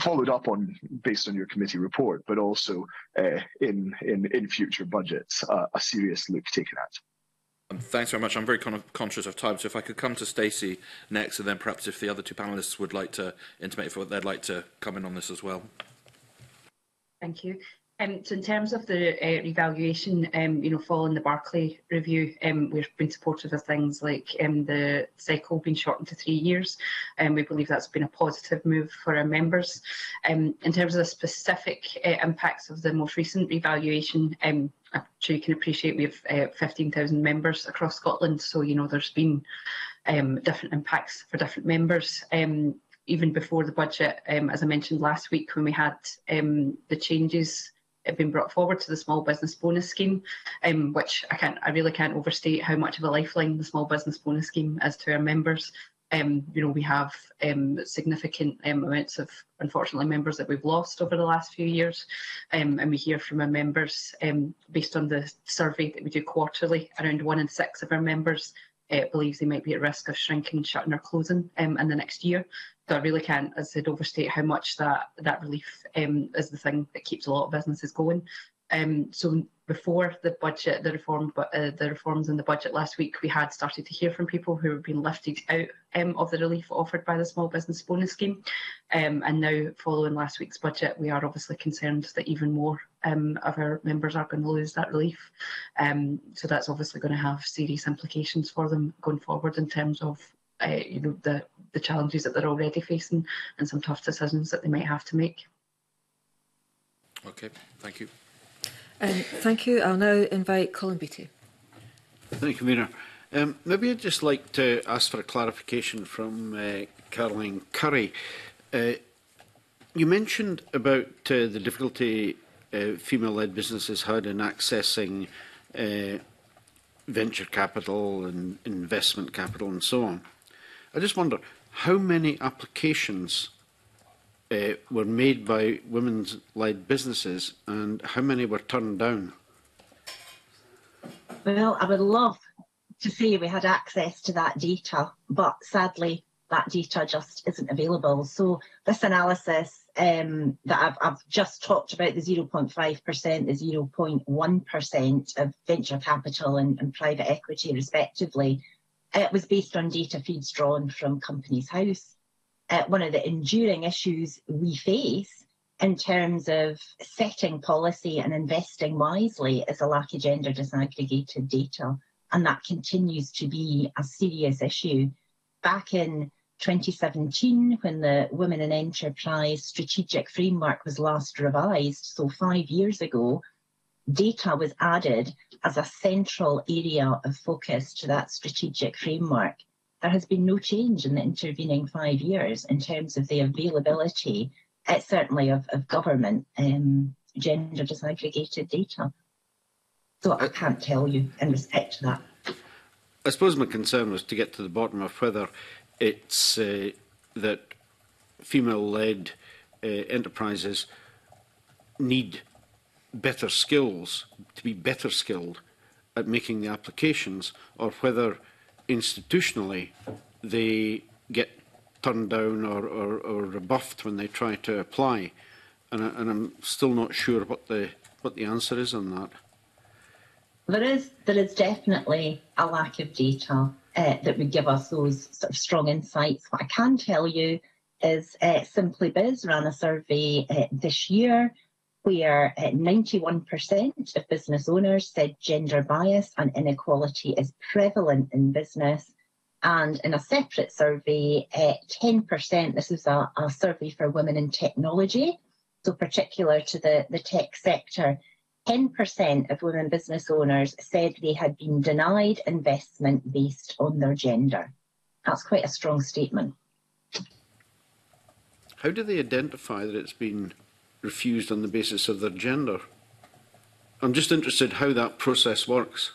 followed up on based on your committee report, but also uh, in in in future budgets, uh, a serious look taken at. Thanks very much. I'm very con conscious of time, so if I could come to Stacey next, and then perhaps if the other two panellists would like to intimate for what they'd like to come in on this as well. Thank you. Um, so in terms of the uh, revaluation, um, you know, following the Barclay review, um, we've been supportive of things like um, the cycle being shortened to three years, and um, we believe that's been a positive move for our members. Um, in terms of the specific uh, impacts of the most recent revaluation, um, I'm sure you can appreciate we have uh, fifteen thousand members across Scotland, so you know there's been um, different impacts for different members. Um, even before the budget, um, as I mentioned last week when we had um, the changes have been brought forward to the Small Business Bonus Scheme, um, which I can't, I really can't overstate how much of a lifeline the Small Business Bonus Scheme is to our members. Um, you know, we have um, significant um, amounts of, unfortunately, members that we've lost over the last few years, um, and we hear from our members, um, based on the survey that we do quarterly, around one in six of our members uh, believes they might be at risk of shrinking, shutting or closing um, in the next year. So I really can't, as I said, overstate how much that, that relief um, is the thing that keeps a lot of businesses going. Um, so before the budget, the reform, uh, the reforms in the budget last week, we had started to hear from people who have been lifted out um, of the relief offered by the Small Business Bonus Scheme. Um, and now, following last week's budget, we are obviously concerned that even more um, of our members are going to lose that relief. Um, so that's obviously going to have serious implications for them going forward in terms of uh, you know, the, the challenges that they're already facing and some tough decisions that they might have to make. Okay, thank you. Um, thank you. I'll now invite Colin Beattie. Thank you, Convener. Um, maybe I'd just like to ask for a clarification from uh, Caroline Currie. Uh, you mentioned about uh, the difficulty uh, female-led businesses had in accessing uh, venture capital and investment capital and so on. I just wonder how many applications Uh, were made by women-led businesses, and how many were turned down? Well, I would love to say we had access to that data, but sadly that data just isn't available. So this analysis um, that I've, I've just talked about, the zero point five percent, the zero point one percent of venture capital and, and private equity respectively, it was based on data feeds drawn from Companies House. Uh, one of the enduring issues we face in terms of setting policy and investing wisely is a lack of gender disaggregated data, and that continues to be a serious issue. Back in twenty seventeen, when the Women in Enterprise strategic framework was last revised, so five years ago, data was added as a central area of focus to that strategic framework. There has been no change in the intervening five years in terms of the availability, uh, certainly of, of government um, gender disaggregated data. So I can't tell you in respect to that. I suppose my concern was to get to the bottom of whether it's uh, that female-led uh, enterprises need better skills, to be better skilled at making the applications, or whether institutionally they get turned down or, or, or rebuffed when they try to apply, and, I, and I'm still not sure what the what the answer is on that. There is there is definitely a lack of data uh, that would give us those sort of strong insights. What I can tell you is uh, SimplyBiz ran a survey uh, this year where uh, ninety-one percent of business owners said gender bias and inequality is prevalent in business. And in a separate survey, uh, ten percent, this is a, a survey for women in technology, so particular to the, the tech sector, ten percent of women business owners said they had been denied investment based on their gender. That's quite a strong statement. how do they identify that it's been refused on the basis of their gender? I'm just interested how that process works.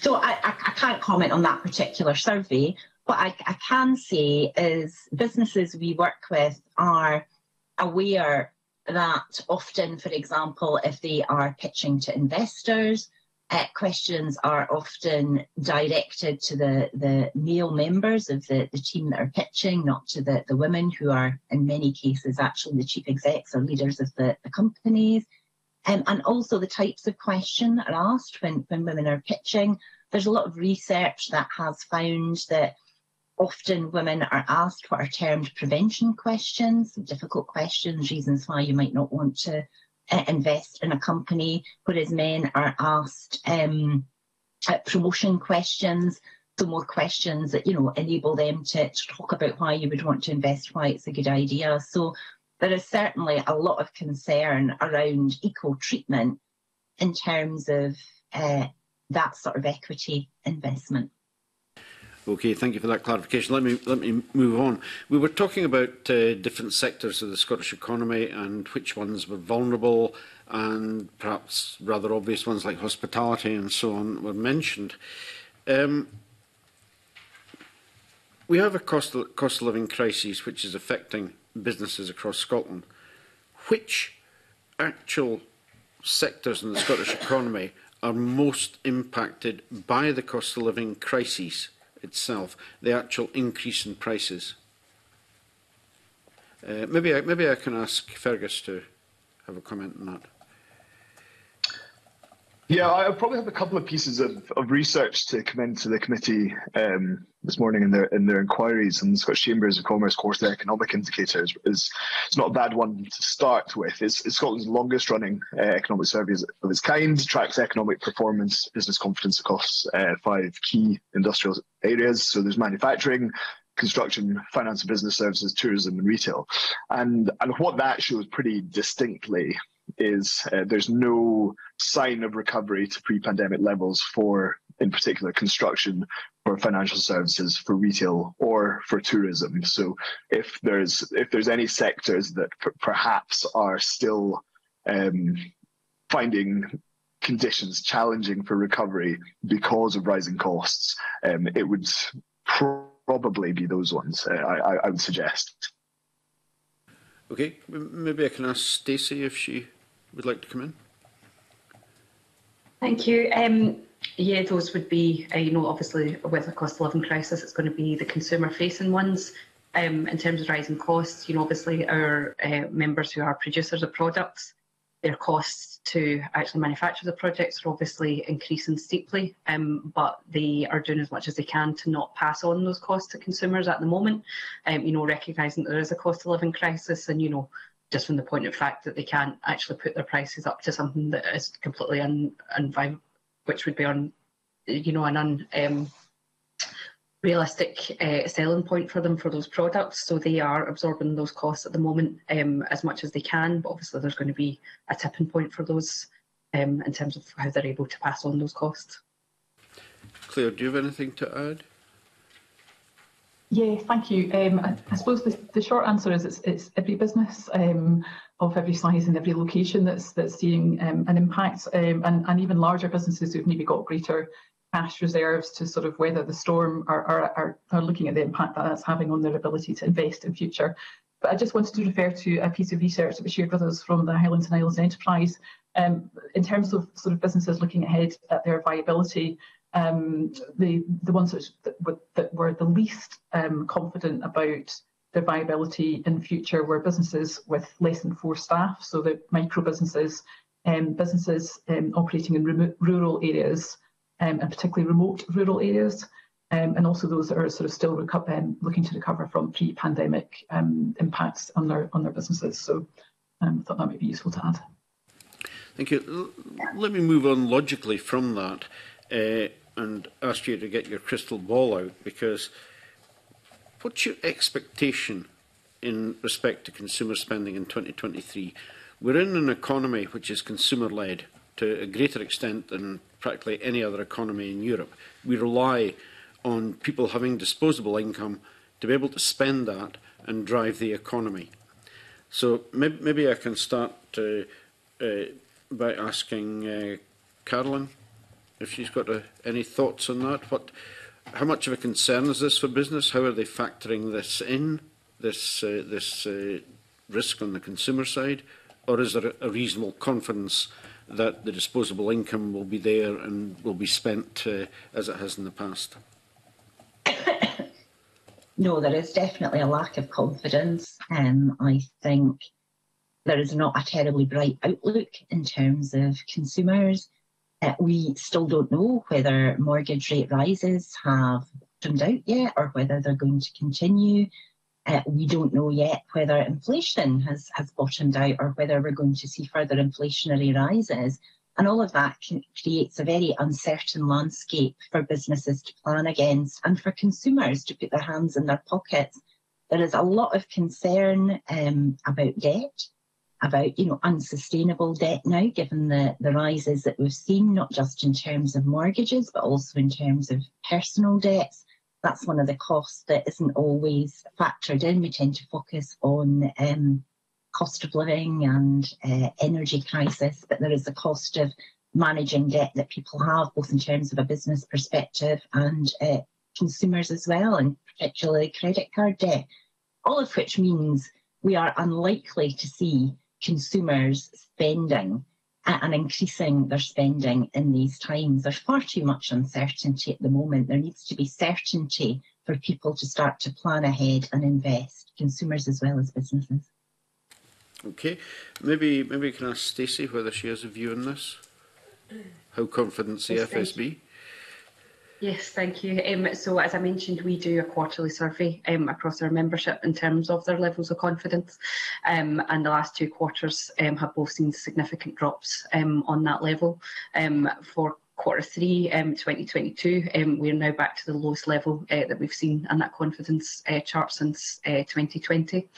So I, I, I can't comment on that particular survey. What I, I can say is businesses we work with are aware that often, for example, if they are pitching to investors, uh, questions are often directed to the, the male members of the, the team that are pitching, not to the, the women who are, in many cases, actually the chief execs or leaders of the, the companies. Um, and also the types of question that are asked when, when women are pitching. There's a lot of research that has found that often women are asked what are termed prevention questions, difficult questions, reasons why you might not want to uh, invest in a company, whereas men are asked um, uh, promotion questions, so more questions that, you know, enable them to, to talk about why you would want to invest, why it's a good idea. So there is certainly a lot of concern around equal treatment in terms of uh, that sort of equity investment. Okay, thank you for that clarification. Let me, let me move on. We were talking about uh, different sectors of the Scottish economy and which ones were vulnerable, and perhaps rather obvious ones like hospitality and so on were mentioned. Um, we have a cost of, cost of living crisis which is affecting businesses across Scotland. Which actual sectors in the Scottish economy are most impacted by the cost of living crisis itself, the actual increase in prices? Uh, maybe, I, maybe I can ask Fergus to have a comment on that. Yeah, I probably have a couple of pieces of, of research to commend to the committee um, this morning in their in their inquiries, and the Scottish Chambers of Commerce course, the economic indicators is it's not a bad one to start with. It's, it's Scotland's longest running uh, economic survey of its kind. Tracks economic performance, business confidence across uh, five key industrial areas. So there's manufacturing, construction, finance and business services, tourism and retail. And and what that shows pretty distinctly is uh, there's no sign of recovery to pre-pandemic levels for, in particular, construction, for financial services, for retail, or for tourism. So if there's if there's any sectors that perhaps are still um, finding conditions challenging for recovery because of rising costs, um, it would pro probably be those ones, uh, I, I would suggest. Okay, maybe I can ask Stacey if she would like to come in. Thank you. Um, yeah, those would be, uh, you know, obviously with the cost of living crisis, it's going to be the consumer-facing ones. Um, in terms of rising costs, you know, obviously our uh, members who are producers of products, their costs to actually manufacture the products are obviously increasing steeply, um, but they are doing as much as they can to not pass on those costs to consumers at the moment. Um, you know, recognising that there is a cost of living crisis, and you know, just from the point of fact that they can't actually put their prices up to something that is completely un, un which would be on, you know, an un, um, realistic uh, selling point for them for those products. So they are absorbing those costs at the moment um, as much as they can, but obviously there's going to be a tipping point for those um, in terms of how they're able to pass on those costs. Claire, do you have anything to add? Yeah, thank you. Um, I, I suppose the, the short answer is it's, it's every business um, of every size and every location that's that's seeing um, an impact, um, and, and even larger businesses who've maybe got greater cash reserves to sort of weather the storm are, are, are looking at the impact that that's having on their ability to invest in future. But I just wanted to refer to a piece of research that was shared with us from the Highlands and Islands Enterprise um, in terms of sort of businesses looking ahead at their viability. Um, the, the ones that, that were the least um, confident about their viability in future were businesses with less than four staff, so the micro businesses, um, businesses um, operating in remote, rural areas, um, and particularly remote rural areas, um, and also those that are sort of still um, looking to recover from pre-pandemic um, impacts on their, on their businesses. So um, I thought that might be useful to add. Thank you. L- let me move on logically from that. Uh, and ask you to get your crystal ball out, because what's your expectation in respect to consumer spending in twenty twenty-three? We're in an economy which is consumer-led to a greater extent than practically any other economy in Europe. We rely on people having disposable income to be able to spend that and drive the economy. So maybe, maybe I can start uh, uh, by asking uh, Caroline if she's got uh, any thoughts on that. What, how much of a concern is this for business? How are they factoring this in, this, uh, this uh, risk on the consumer side? Or is there a reasonable confidence that the disposable income will be there and will be spent uh, as it has in the past? No, there is definitely a lack of confidence. Um, I think there is not a terribly bright outlook in terms of consumers. Uh, we still don't know whether mortgage rate rises have turned out yet or whether they're going to continue. Uh, we don't know yet whether inflation has, has bottomed out or whether we're going to see further inflationary rises. And all of that can, creates a very uncertain landscape for businesses to plan against and for consumers to put their hands in their pockets. There is a lot of concern um, about debt, about you know unsustainable debt now, given the, the rises that we've seen, not just in terms of mortgages, but also in terms of personal debts. That's one of the costs that isn't always factored in. We tend to focus on um, cost of living and uh, energy crisis, but there is the cost of managing debt that people have, both in terms of a business perspective and uh, consumers as well, and particularly credit card debt. All of which means we are unlikely to see consumers spending and increasing their spending in these times. There's far too much uncertainty at the moment. There needs to be certainty for people to start to plan ahead and invest, consumers as well as businesses. Okay. Maybe maybe you can ask Stacey whether she has a view on this. How confident is the F S B? Yes, thank you. Um, so, as I mentioned, we do a quarterly survey um, across our membership in terms of their levels of confidence, um, and the last two quarters um, have both seen significant drops um, on that level. Um, for quarter three um, twenty twenty-two, um, we're now back to the lowest level uh, that we've seen in that confidence uh, chart since uh, twenty twenty.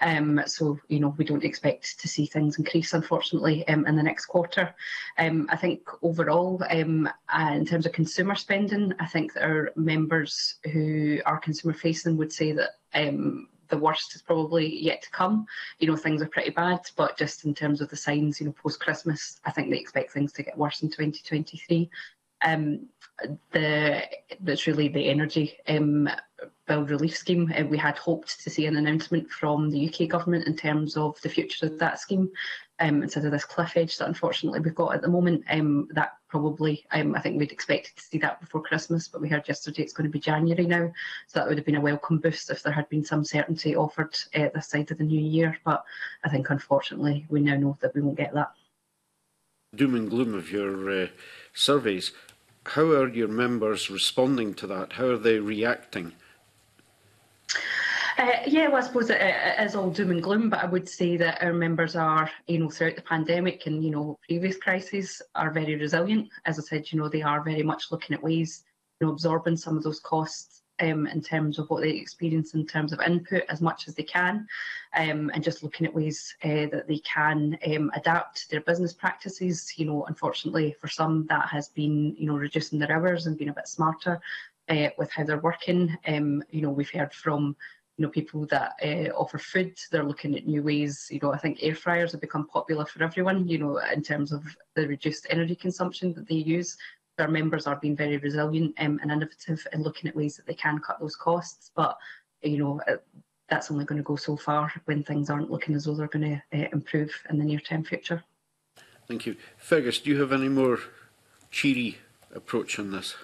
Um, so, you know, we don't expect to see things increase, unfortunately, um, in the next quarter. Um, I think overall, um, uh, in terms of consumer spending, I think that our members who are consumer facing would say that um, the worst is probably yet to come. You know, things are pretty bad, but just in terms of the signs, you know, post-Christmas, I think they expect things to get worse in twenty twenty-three. Um, the, that's really the energy um, bill relief scheme. Uh, we had hoped to see an announcement from the U K government in terms of the future of that scheme, um, instead of this cliff edge that unfortunately we've got at the moment. Um, that probably, um, I think we'd expected to see that before Christmas, but we heard yesterday it's going to be January now. So that would have been a welcome boost if there had been some certainty offered uh, this side of the new year. But I think, unfortunately, we now know that we won't get that. Doom and gloom of your uh, surveys. How are your members responding to that? How are they reacting? Uh, yeah, well, I suppose it, it is all doom and gloom, but I would say that our members are, you know, throughout the pandemic and, you know, previous crises, are very resilient. As I said, you know, they are very much looking at ways, you know, absorbing some of those costs um, in terms of what they experience in terms of input as much as they can, um, and just looking at ways uh, that they can um, adapt their business practices. You know, unfortunately for some that has been, you know, reducing their hours and being a bit smarter uh, with how they're working. Um, you know, we've heard from You know, people that uh, offer food, they're looking at new ways. You know, I think air fryers have become popular for everyone, you know, in terms of the reduced energy consumption that they use. Our members are being very resilient um, and innovative and looking at ways that they can cut those costs. But, you know, that's only going to go so far when things aren't looking as though they're going to uh, improve in the near-term future. Thank you. Fergus, do you have any more cheery approach on this?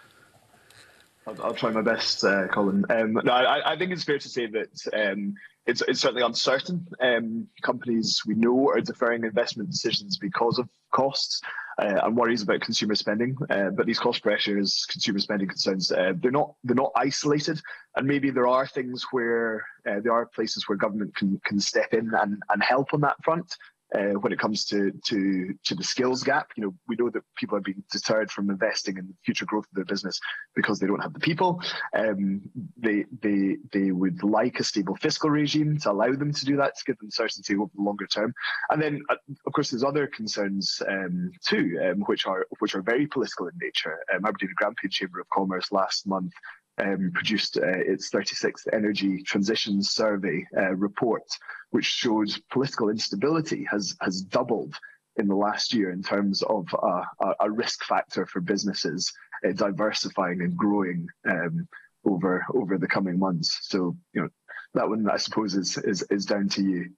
I'll, I'll try my best, uh, Colin. Um, no, I, I think it's fair to say that um, it's, it's certainly uncertain. Um, companies we know are deferring investment decisions because of costs uh, and worries about consumer spending. Uh, but these cost pressures, consumer spending concerns, uh, they're not they're not isolated. And maybe there are things where uh, there are places where government can can step in and and help on that front. Uh, when it comes to, to to the skills gap, you know, we know that people are being deterred from investing in the future growth of their business because they don't have the people. Um, they they they would like a stable fiscal regime to allow them to do that, to give them certainty over the longer term. And then, uh, of course, there's other concerns um, too, um, which are which are very political in nature. Um, Aberdeen and Grampian Chamber of Commerce last month um, produced uh, its thirty-sixth Energy Transition Survey uh, report, which showed political instability has, has doubled in the last year in terms of uh, a risk factor for businesses uh, diversifying and growing um, over over the coming months. So, you know, that one, I suppose, is is, is down to you.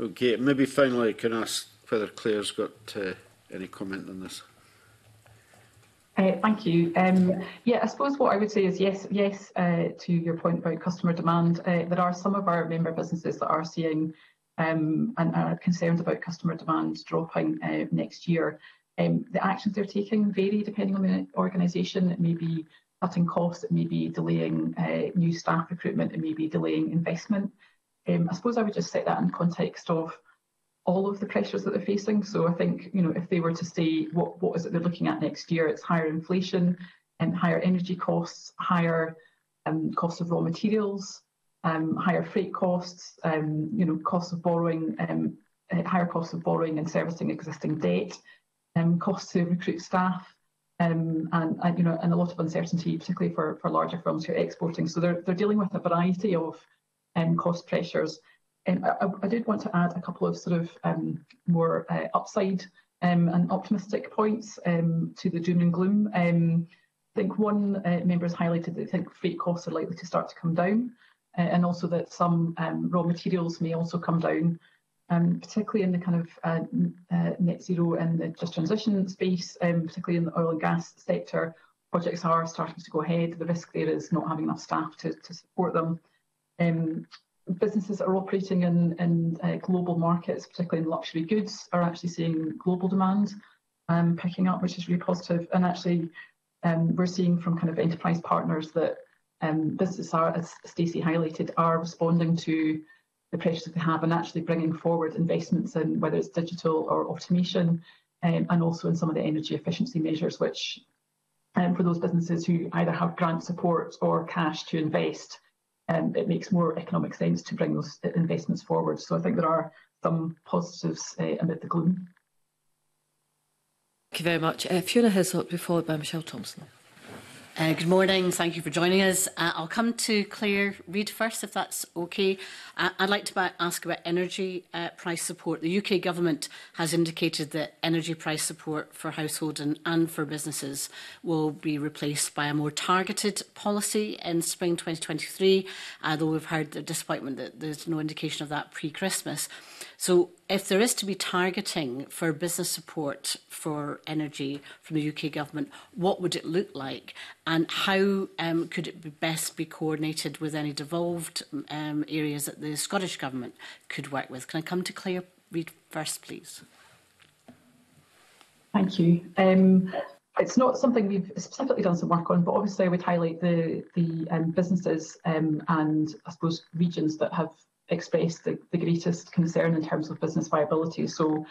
Okay, maybe finally I can ask whether Claire's got uh, any comment on this. Uh, thank you. Um, yeah, I suppose what I would say is yes, yes uh, to your point about customer demand. Uh, there are some of our member businesses that are seeing um, and are concerned about customer demand dropping uh, next year. Um, the actions they're taking vary depending on the organisation. It may be cutting costs, it may be delaying uh, new staff recruitment, it may be delaying investment. Um, I suppose I would just set that in context of all of the pressures that they're facing. So I think, you know, if they were to say what, what is it they're looking at next year, it's higher inflation and higher energy costs, higher um, costs of raw materials, um, higher freight costs, um, you know, costs of borrowing, um, uh, higher costs of borrowing and servicing existing debt, um, costs to recruit staff, um, and, and, you know, and a lot of uncertainty, particularly for, for larger firms who are exporting. So they're, they're dealing with a variety of um, cost pressures. Um, I, I did want to add a couple of sort of um, more uh, upside um, and optimistic points um, to the doom and gloom. Um, I think one uh, member has highlighted that they think freight costs are likely to start to come down, uh, and also that some um, raw materials may also come down, um, particularly in the kind of uh, uh, net zero and the just transition space, um, particularly in the oil and gas sector. Projects are starting to go ahead. The risk there is not having enough staff to, to support them. Um, Businesses are operating in, in uh, global markets, particularly in luxury goods, are actually seeing global demand um, picking up, which is really positive. And actually, um, we're seeing from kind of enterprise partners that um, businesses are, as Stacey highlighted, are responding to the pressures that they have and actually bringing forward investments in whether it's digital or automation, um, and also in some of the energy efficiency measures, which um, for those businesses who either have grant support or cash to invest, Um, it makes more economic sense to bring those investments forward. So I think there are some positives uh, amid the gloom. Thank you very much. Uh, Fiona Hyslop, to be followed by Michelle Thompson. Uh, good morning. Thank you for joining us. Uh, I'll come to Claire Reid first, if that's okay. Uh, I'd like to ask about energy uh, price support. The U K government has indicated that energy price support for households and, and for businesses will be replaced by a more targeted policy in spring twenty twenty-three, uh, though we've heard the disappointment that there's no indication of that pre-Christmas. So if there is to be targeting for business support for energy from the U K government, what would it look like? And how um, could it be best be coordinated with any devolved um, areas that the Scottish Government could work with? Can I come to Claire Reid first, please? Thank you. Um, it's not something we've specifically done some work on, but obviously I would highlight the, the um, businesses um, and, I suppose, regions that have expressed the, the greatest concern in terms of business viability, so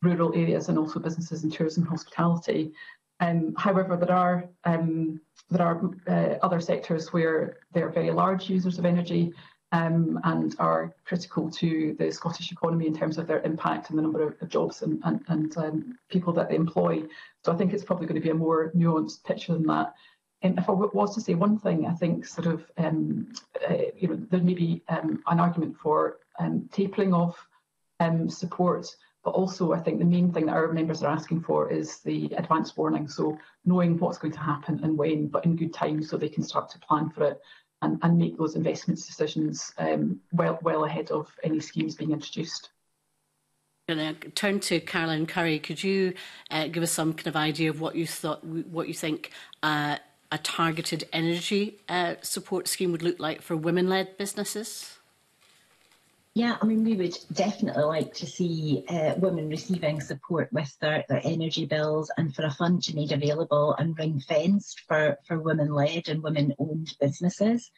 rural areas and also businesses in tourism and hospitality. Um, however, there are um, there are uh, other sectors where they're very large users of energy um, and are critical to the Scottish economy in terms of their impact and the number of, of jobs and, and, and um, people that they employ. So I think it's probably going to be a more nuanced picture than that. And if I was to say one thing, I think sort of um, uh, you know, there may be um, an argument for um, tapering off um, support. But also, I think the main thing that our members are asking for is the advance warning, so knowing what's going to happen and when, but in good time, so they can start to plan for it and, and make those investment decisions um, well, well ahead of any schemes being introduced. I'm going to turn to Caroline Currie. Could you uh, give us some kind of idea of what you thought, what you think uh, a targeted energy uh, support scheme would look like for women-led businesses? Yeah, I mean, we would definitely like to see uh, women receiving support with their, their energy bills, and for a fund to be made available and ring-fenced for, for women-led and women-owned businesses.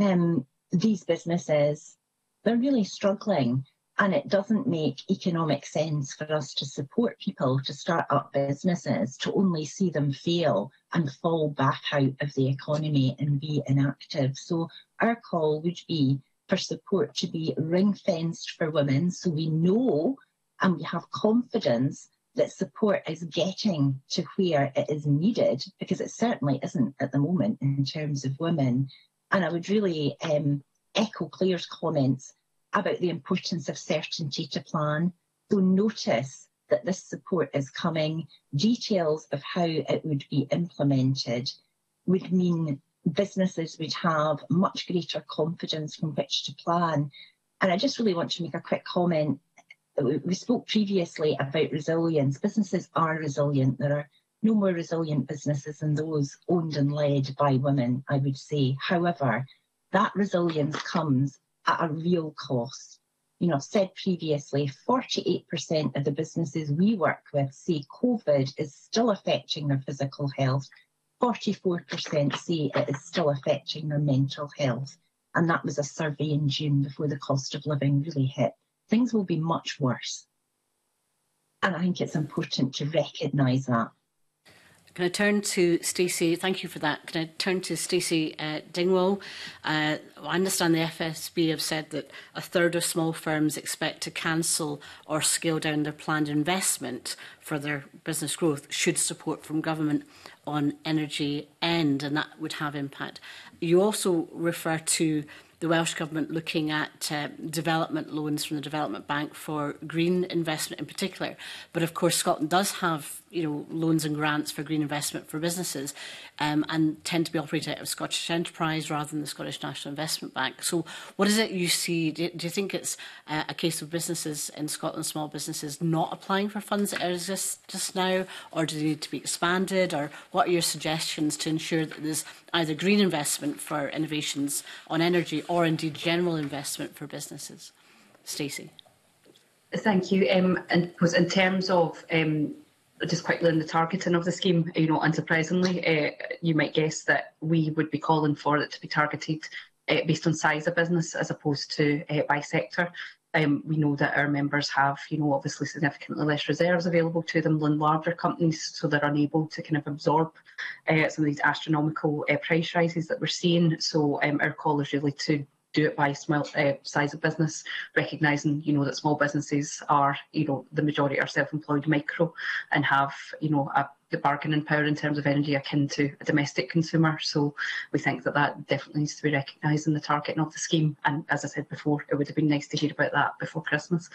Um, these businesses, they're really struggling, and it doesn't make economic sense for us to support people to start up businesses, to only see them fail and fall back out of the economy and be inactive. So our call would be for support to be ring-fenced for women, so we know and we have confidence that support is getting to where it is needed, because it certainly isn't at the moment in terms of women. And I would really um, echo Claire's comments about the importance of certainty to plan. So notice that this support is coming. Details of how it would be implemented would mean businesses would have much greater confidence from which to plan. And I just really want to make a quick comment. We spoke previously about resilience. Businesses are resilient. There are no more resilient businesses than those owned and led by women, I would say. However, that resilience comes at a real cost. You know, I've said previously, forty-eight percent of the businesses we work with say COVID is still affecting their physical health. forty-four percent say it is still affecting their mental health. And that was a survey in June before the cost of living really hit. Things will be much worse. And I think it's important to recognise that. Can I turn to Stacey? Thank you for that. Can I turn to Stacey uh, Dingwall? Uh, I understand the F S B have said that a third of small firms expect to cancel or scale down their planned investment for their business growth should support from government on energy end, and that would have impact. You also refer to the Welsh Government looking at uh, development loans from the Development Bank for green investment in particular. But of course, Scotland does have, you know, loans and grants for green investment for businesses um, and tend to be operated out of Scottish Enterprise rather than the Scottish National Investment Bank. So what is it you see? Do, do you think it's uh, a case of businesses in Scotland, small businesses, not applying for funds that exist just now, or do they need to be expanded? Or what are your suggestions to ensure that there's either green investment for innovations on energy or indeed general investment for businesses? Stacey. Thank you. Um, and was in terms of um, just quickly on the targeting of the scheme, you know, unsurprisingly, uh, you might guess that we would be calling for it to be targeted uh, based on size of business as opposed to uh, by sector. Um, we know that our members have, you know, obviously significantly less reserves available to them than larger companies, so they're unable to kind of absorb uh, some of these astronomical uh, price rises that we're seeing. So um, our call is really to do it by small uh, size of business, recognising, you know, that small businesses are, you know, the majority are self-employed micro and have, you know, a the bargaining power in terms of energy akin to a domestic consumer. So we think that that definitely needs to be recognised in the targeting of the scheme. And as I said before, it would have been nice to hear about that before Christmas.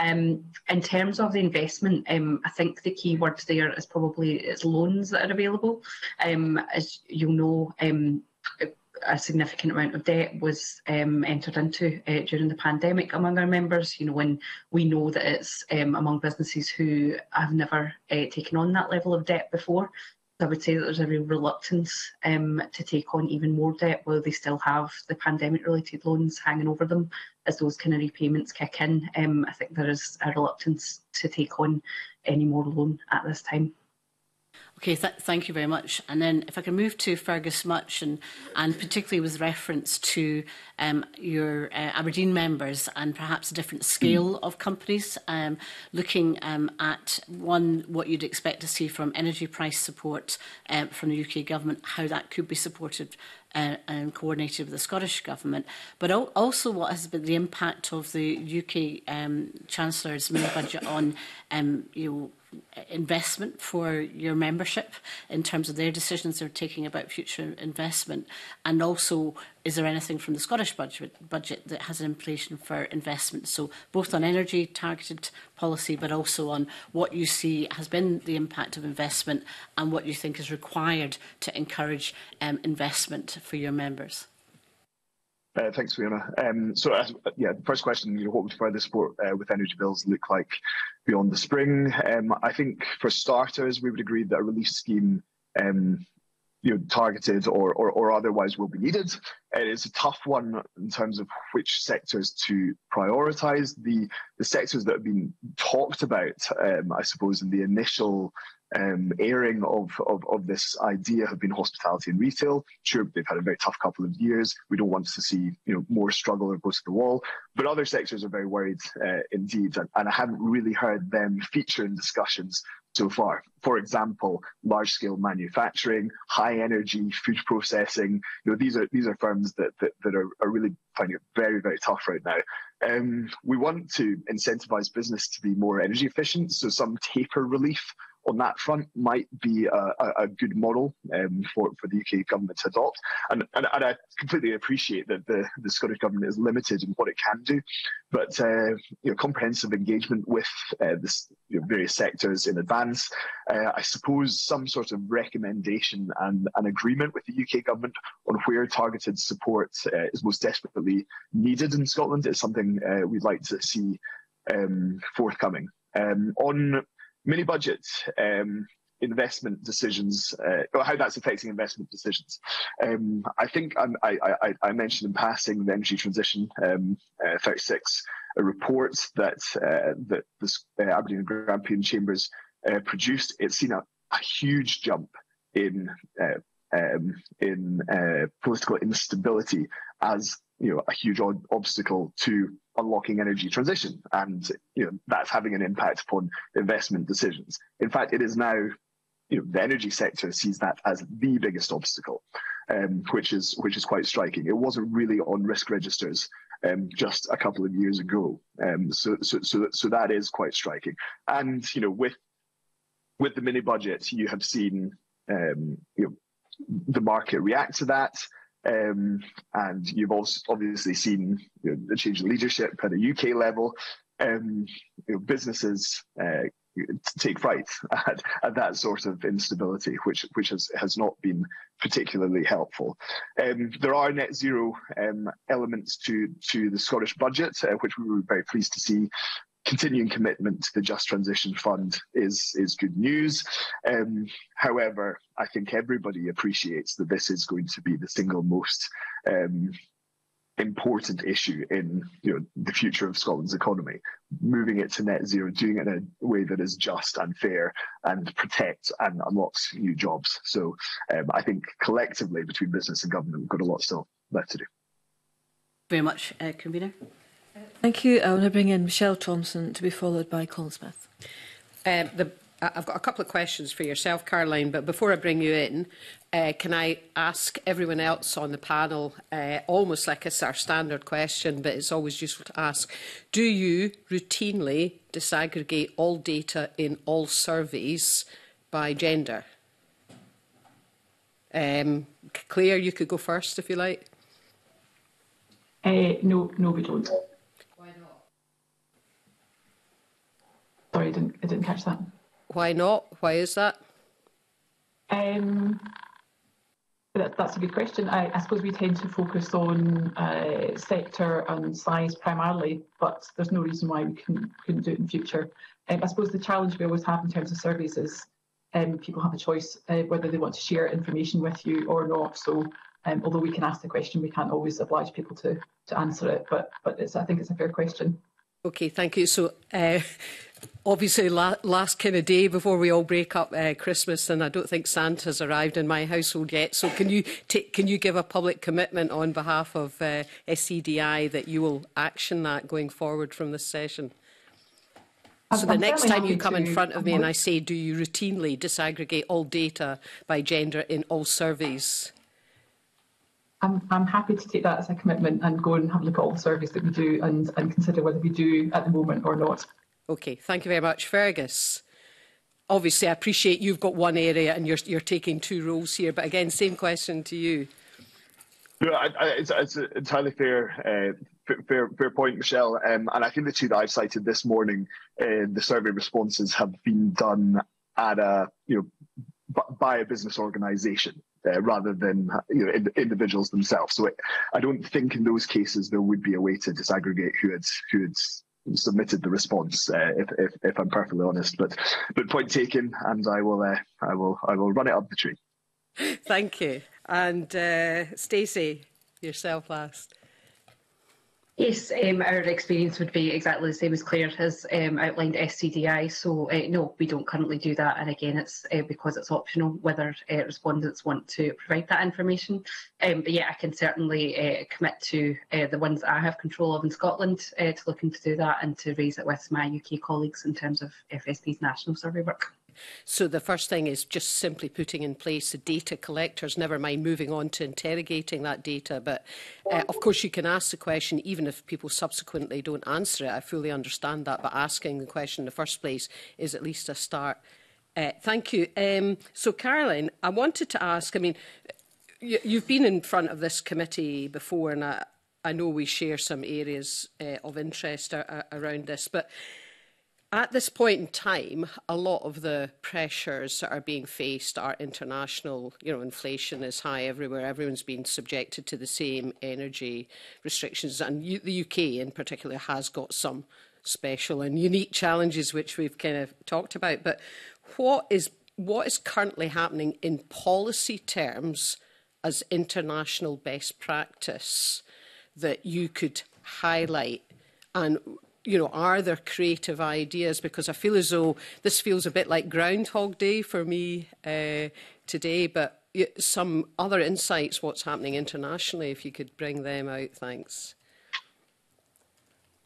Um, in terms of the investment, um, I think the key word there is probably it's loans that are available. Um, as you'll know, um, it, a significant amount of debt was um, entered into uh, during the pandemic among our members, you know, when we know that it's um, among businesses who have never uh, taken on that level of debt before. So I would say that there's a real reluctance um, to take on even more debt while they still have the pandemic-related loans hanging over them as those kind of repayments kick in. Um, I think there is a reluctance to take on any more loan at this time. Okay, th thank you very much. And then if I can move to Fergus Mutch, and, and particularly with reference to um, your uh, Aberdeen members and perhaps a different scale of companies, um, looking um, at, one, what you'd expect to see from energy price support uh, from the U K government, how that could be supported uh, and coordinated with the Scottish government, but al also what has been the impact of the U K um, Chancellor's mini budget on um, you know, investment for your membership in terms of their decisions they're taking about future investment, and also is there anything from the Scottish budget, budget that has an implication for investment, so both on energy targeted policy but also on what you see has been the impact of investment and what you think is required to encourage um, investment for your members? Uh, thanks, Fiona. Um, so, uh, yeah, the first question, you know, what would further support uh, with energy bills look like beyond the spring? Um, I think, for starters, we would agree that a relief scheme, um, you know, targeted or, or, or otherwise, will be needed. It is a tough one in terms of which sectors to prioritise. The the sectors that have been talked about, um, I suppose, in the initial um, airing of, of, of this idea have been hospitality and retail. Sure, they've had a very tough couple of years. We don't want to see, you know, more struggle or go to the wall. But other sectors are very worried uh, indeed, and, and I haven't really heard them feature in discussions so far. For example, large-scale manufacturing, high-energy food processing. You know, these are these are firms that that, that are, are really finding it very, very tough right now. Um, we want to incentivise business to be more energy efficient, so some taper relief on that front might be a, a good model um, for, for the U K government to adopt. And, and, and I completely appreciate that the, the Scottish government is limited in what it can do, but uh, you know, comprehensive engagement with uh, this, you know, various sectors in advance, uh, I suppose some sort of recommendation and an agreement with the U K government on where targeted support uh, is most desperately needed in Scotland is something uh, we'd like to see um, forthcoming. Um, on mini-budget um, investment decisions, uh, or how that's affecting investment decisions. Um, I think I'm, I, I, I mentioned in passing the Energy Transition um, uh, thirty-six a report that, uh, that the uh, Aberdeen and Grampian Chambers uh, produced. It's seen a, a huge jump in uh, um, in uh, political instability as, you know, a huge obstacle to unlocking energy transition, and you know that's having an impact upon investment decisions. In fact, it is now, you know, the energy sector sees that as the biggest obstacle, um, which is which is quite striking. It wasn't really on risk registers um, just a couple of years ago, um, so so so so that is quite striking. And you know, with with the mini budget, you have seen um, you know, the market react to that. Um, and you've also obviously seen, you know, the change in leadership at a U K level. Um, you know, businesses uh, take fright at, at that sort of instability, which which has, has not been particularly helpful. Um, there are net zero um, elements to to the Scottish budget, uh, which we were very pleased to see. Continuing commitment to the Just Transition Fund is is good news. Um, however, I think everybody appreciates that this is going to be the single most um, important issue in, you know, the future of Scotland's economy. Moving it to net zero, doing it in a way that is just and fair and protects and unlocks new jobs. So um, I think collectively between business and government, we've got a lot still left to do. Very much, uh, Convener. Thank you. I want to bring in Michelle Thompson to be followed by Colin Smith. Um, the, I've got a couple of questions for yourself, Caroline, but before I bring you in, uh, can I ask everyone else on the panel, uh, almost like it's our standard question, but it's always useful to ask, do you routinely disaggregate all data in all surveys by gender? Um, Claire, you could go first if you like. Uh, no, no, we don't. Sorry, I didn't, I didn't catch that. Why not? Why is that? Um, that that's a good question. I, I suppose we tend to focus on uh, sector and size primarily, but there's no reason why we couldn't, couldn't do it in future. Um, I suppose the challenge we always have in terms of surveys is um, people have a choice uh, whether they want to share information with you or not. So um, although we can ask the question, we can't always oblige people to, to answer it. But, but it's, I think it's a fair question. OK, thank you. So, uh, obviously, la last kind of day before we all break up uh, Christmas, and I don't think Santa's arrived in my household yet. So, can you take, can you give a public commitment on behalf of uh, S C D I that you will action that going forward from this session? I'm, so, the I'm next time you come in front of me and I say, "Do you routinely disaggregate all data by gender in all surveys?" I'm, I'm happy to take that as a commitment and go and have a look at all the surveys that we do and, and consider whether we do at the moment or not. OK, thank you very much. Fergus, obviously I appreciate you've got one area and you're, you're taking two roles here, but again, same question to you. No, I, I, it's, it's an entirely fair, uh, fair, fair point, Michelle. Um, and I think the two that I've cited this morning, uh, the survey responses have been done at a, you know, by a business organisation. Uh, rather than, you know, in, individuals themselves. So it, I don't think in those cases there would be a way to disaggregate who had, who had submitted the response, uh, if, if, if I'm perfectly honest. But, but point taken, and I will, uh, I will, I will run it up the tree. Thank you. And uh, Stacey, yourself last. Yes, um, our experience would be exactly the same as Claire has um, outlined S C D I, so uh, no, we don't currently do that, and again it's uh, because it's optional whether uh, respondents want to provide that information. Um, but yeah, I can certainly uh, commit to uh, the ones that I have control of in Scotland uh, to looking to do that and to raise it with my U K colleagues in terms of F S B's national survey work. So the first thing is just simply putting in place the data collectors, never mind moving on to interrogating that data. But uh, of course you can ask the question, even if people subsequently don't answer it. I fully understand that, but asking the question in the first place is at least a start. Uh, thank you. Um, so Caroline, I wanted to ask, I mean, you, you've been in front of this committee before, and I, I know we share some areas uh, of interest ar- ar- around this, but at this point in time, a lot of the pressures that are being faced are international. You know, inflation is high everywhere. Everyone's been subjected to the same energy restrictions. And U the U K in particular has got some special and unique challenges, which we've kind of talked about. But what is, what is currently happening in policy terms as international best practice that you could highlight? And you know, are there creative ideas? Because I feel as though this feels a bit like Groundhog Day for me uh, today, but some other insights, what's happening internationally, if you could bring them out, thanks.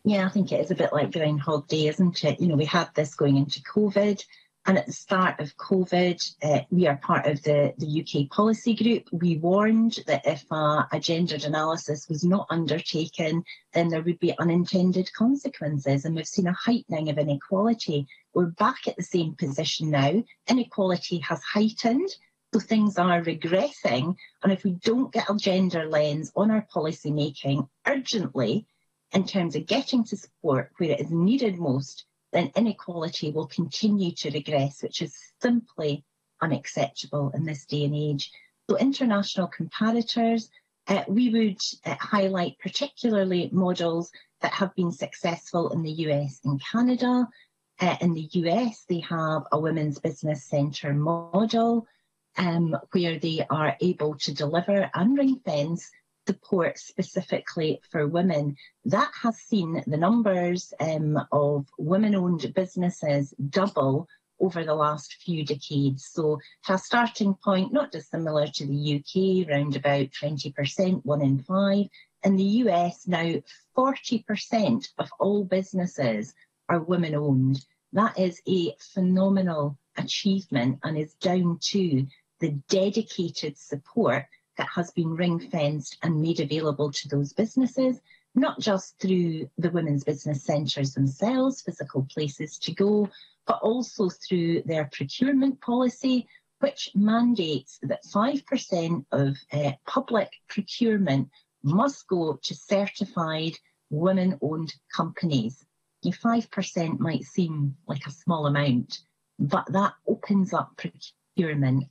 Yeah, I think it is a bit like Groundhog Day, isn't it? You know, we had this going into COVID, and at the start of COVID, uh, we are part of the, the U K policy group. We warned that if uh, a gendered analysis was not undertaken, then there would be unintended consequences, and we've seen a heightening of inequality. We're back at the same position now. Inequality has heightened, so things are regressing, and if we don't get a gender lens on our policy making urgently in terms of getting to support where it is needed most, then inequality will continue to regress, which is simply unacceptable in this day and age. So international comparators, uh, we would uh, highlight particularly models that have been successful in the U S and Canada. Uh, in the U S, they have a women's business centre model um, where they are able to deliver and ring fence support specifically for women. That has seen the numbers um, of women-owned businesses double over the last few decades. So to a starting point, not dissimilar to the U K, around about twenty percent, one in five. In the U S now, forty percent of all businesses are women-owned. That is a phenomenal achievement and is down to the dedicated support that has been ring-fenced and made available to those businesses, not just through the women's business centres themselves, physical places to go, but also through their procurement policy, which mandates that five percent of uh, public procurement must go to certified women-owned companies. five percent might seem like a small amount, but that opens up procurement.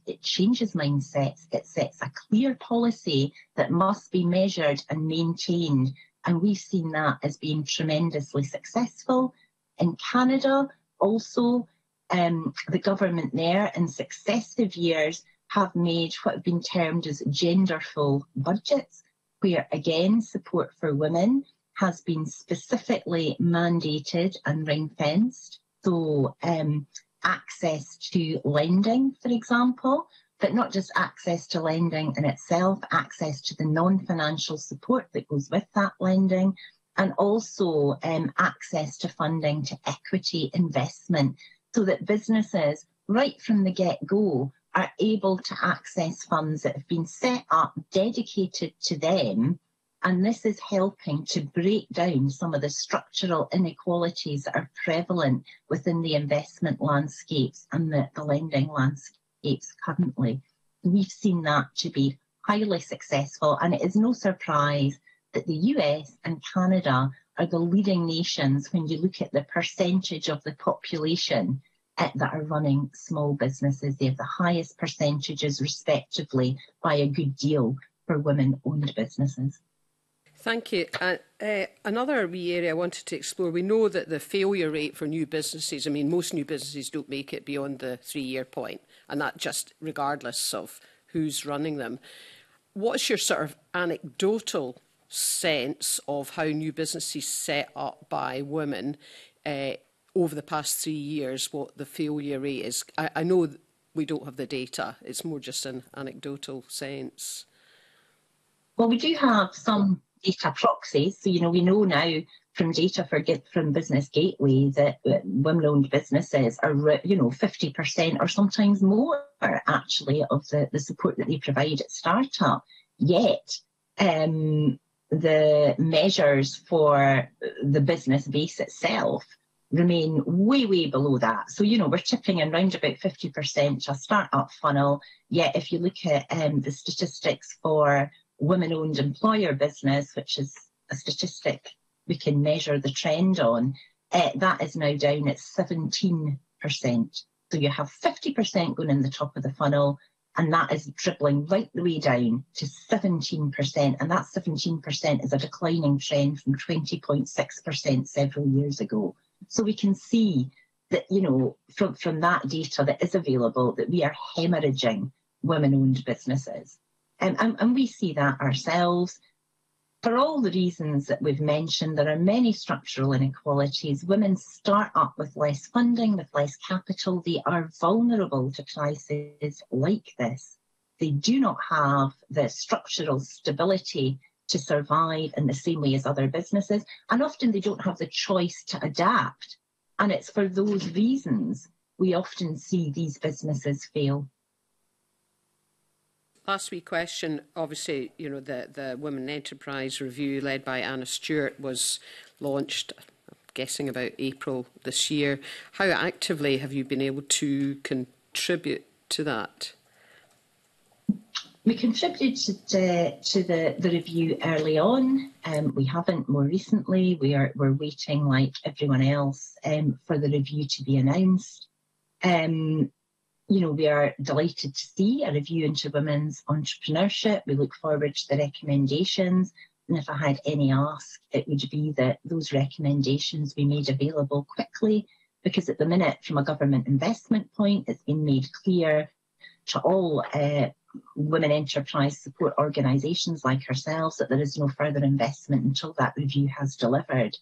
It changes mindsets, it sets a clear policy that must be measured and maintained, and we've seen that as being tremendously successful. In Canada also, um, the government there in successive years have made what have been termed as genderful budgets, where again support for women has been specifically mandated and ring-fenced. So um, access to lending, for example, but not just access to lending in itself, access to the non-financial support that goes with that lending, and also um, access to funding to equity investment, so that businesses right from the get-go are able to access funds that have been set up dedicated to them. And this is helping to break down some of the structural inequalities that are prevalent within the investment landscapes and the, the lending landscapes currently. We've seen that to be highly successful, and it is no surprise that the U S and Canada are the leading nations when you look at the percentage of the population that are running small businesses. They have the highest percentages respectively by a good deal for women-owned businesses. Thank you. Uh, uh, another wee area I wanted to explore, we know that the failure rate for new businesses, I mean, most new businesses don't make it beyond the three-year point, and that just regardless of who's running them. What's your sort of anecdotal sense of how new businesses set up by women uh, over the past three years, what the failure rate is. I, I know we don't have the data. It's more just an anecdotal sense. Well, we do have some data proxies. So, you know, we know now from data for, from Business Gateway that women-owned businesses are, you know, fifty percent or sometimes more, actually, of the, the support that they provide at start-up. Yet, um, the measures for the business base itself remain way, way below that. So, you know, we're tipping around about fifty percent to a start-up funnel. Yet, if you look at um, the statistics for women-owned employer business, which is a statistic we can measure the trend on, uh, that is now down at seventeen percent. So you have fifty percent going in the top of the funnel, and that is dribbling right the way down to seventeen percent. And that seventeen percent is a declining trend from twenty point six percent several years ago. So we can see that, you know, from, from that data that is available, that we are hemorrhaging women-owned businesses. Um, and, and we see that ourselves. For all the reasons that we've mentioned, there are many structural inequalities. Women start up with less funding, with less capital. They are vulnerable to crises like this. They do not have the structural stability to survive in the same way as other businesses. And often they don't have the choice to adapt. And it's for those reasons we often see these businesses fail. Last week's question, obviously, you know, the, the Women's Enterprise review led by Anna Stewart was launched, I'm guessing, about April this year. How actively have you been able to contribute to that? We contributed to, to the, the review early on. Um, we haven't more recently. We are, we're waiting, like everyone else, um, for the review to be announced. Um, You know, we are delighted to see a review into women's entrepreneurship. We look forward to the recommendations. And if I had any ask, it would be that those recommendations be made available quickly, because at the minute, from a government investment point, it's been made clear to all uh, women enterprise support organisations like ourselves that there is no further investment until that review has delivered.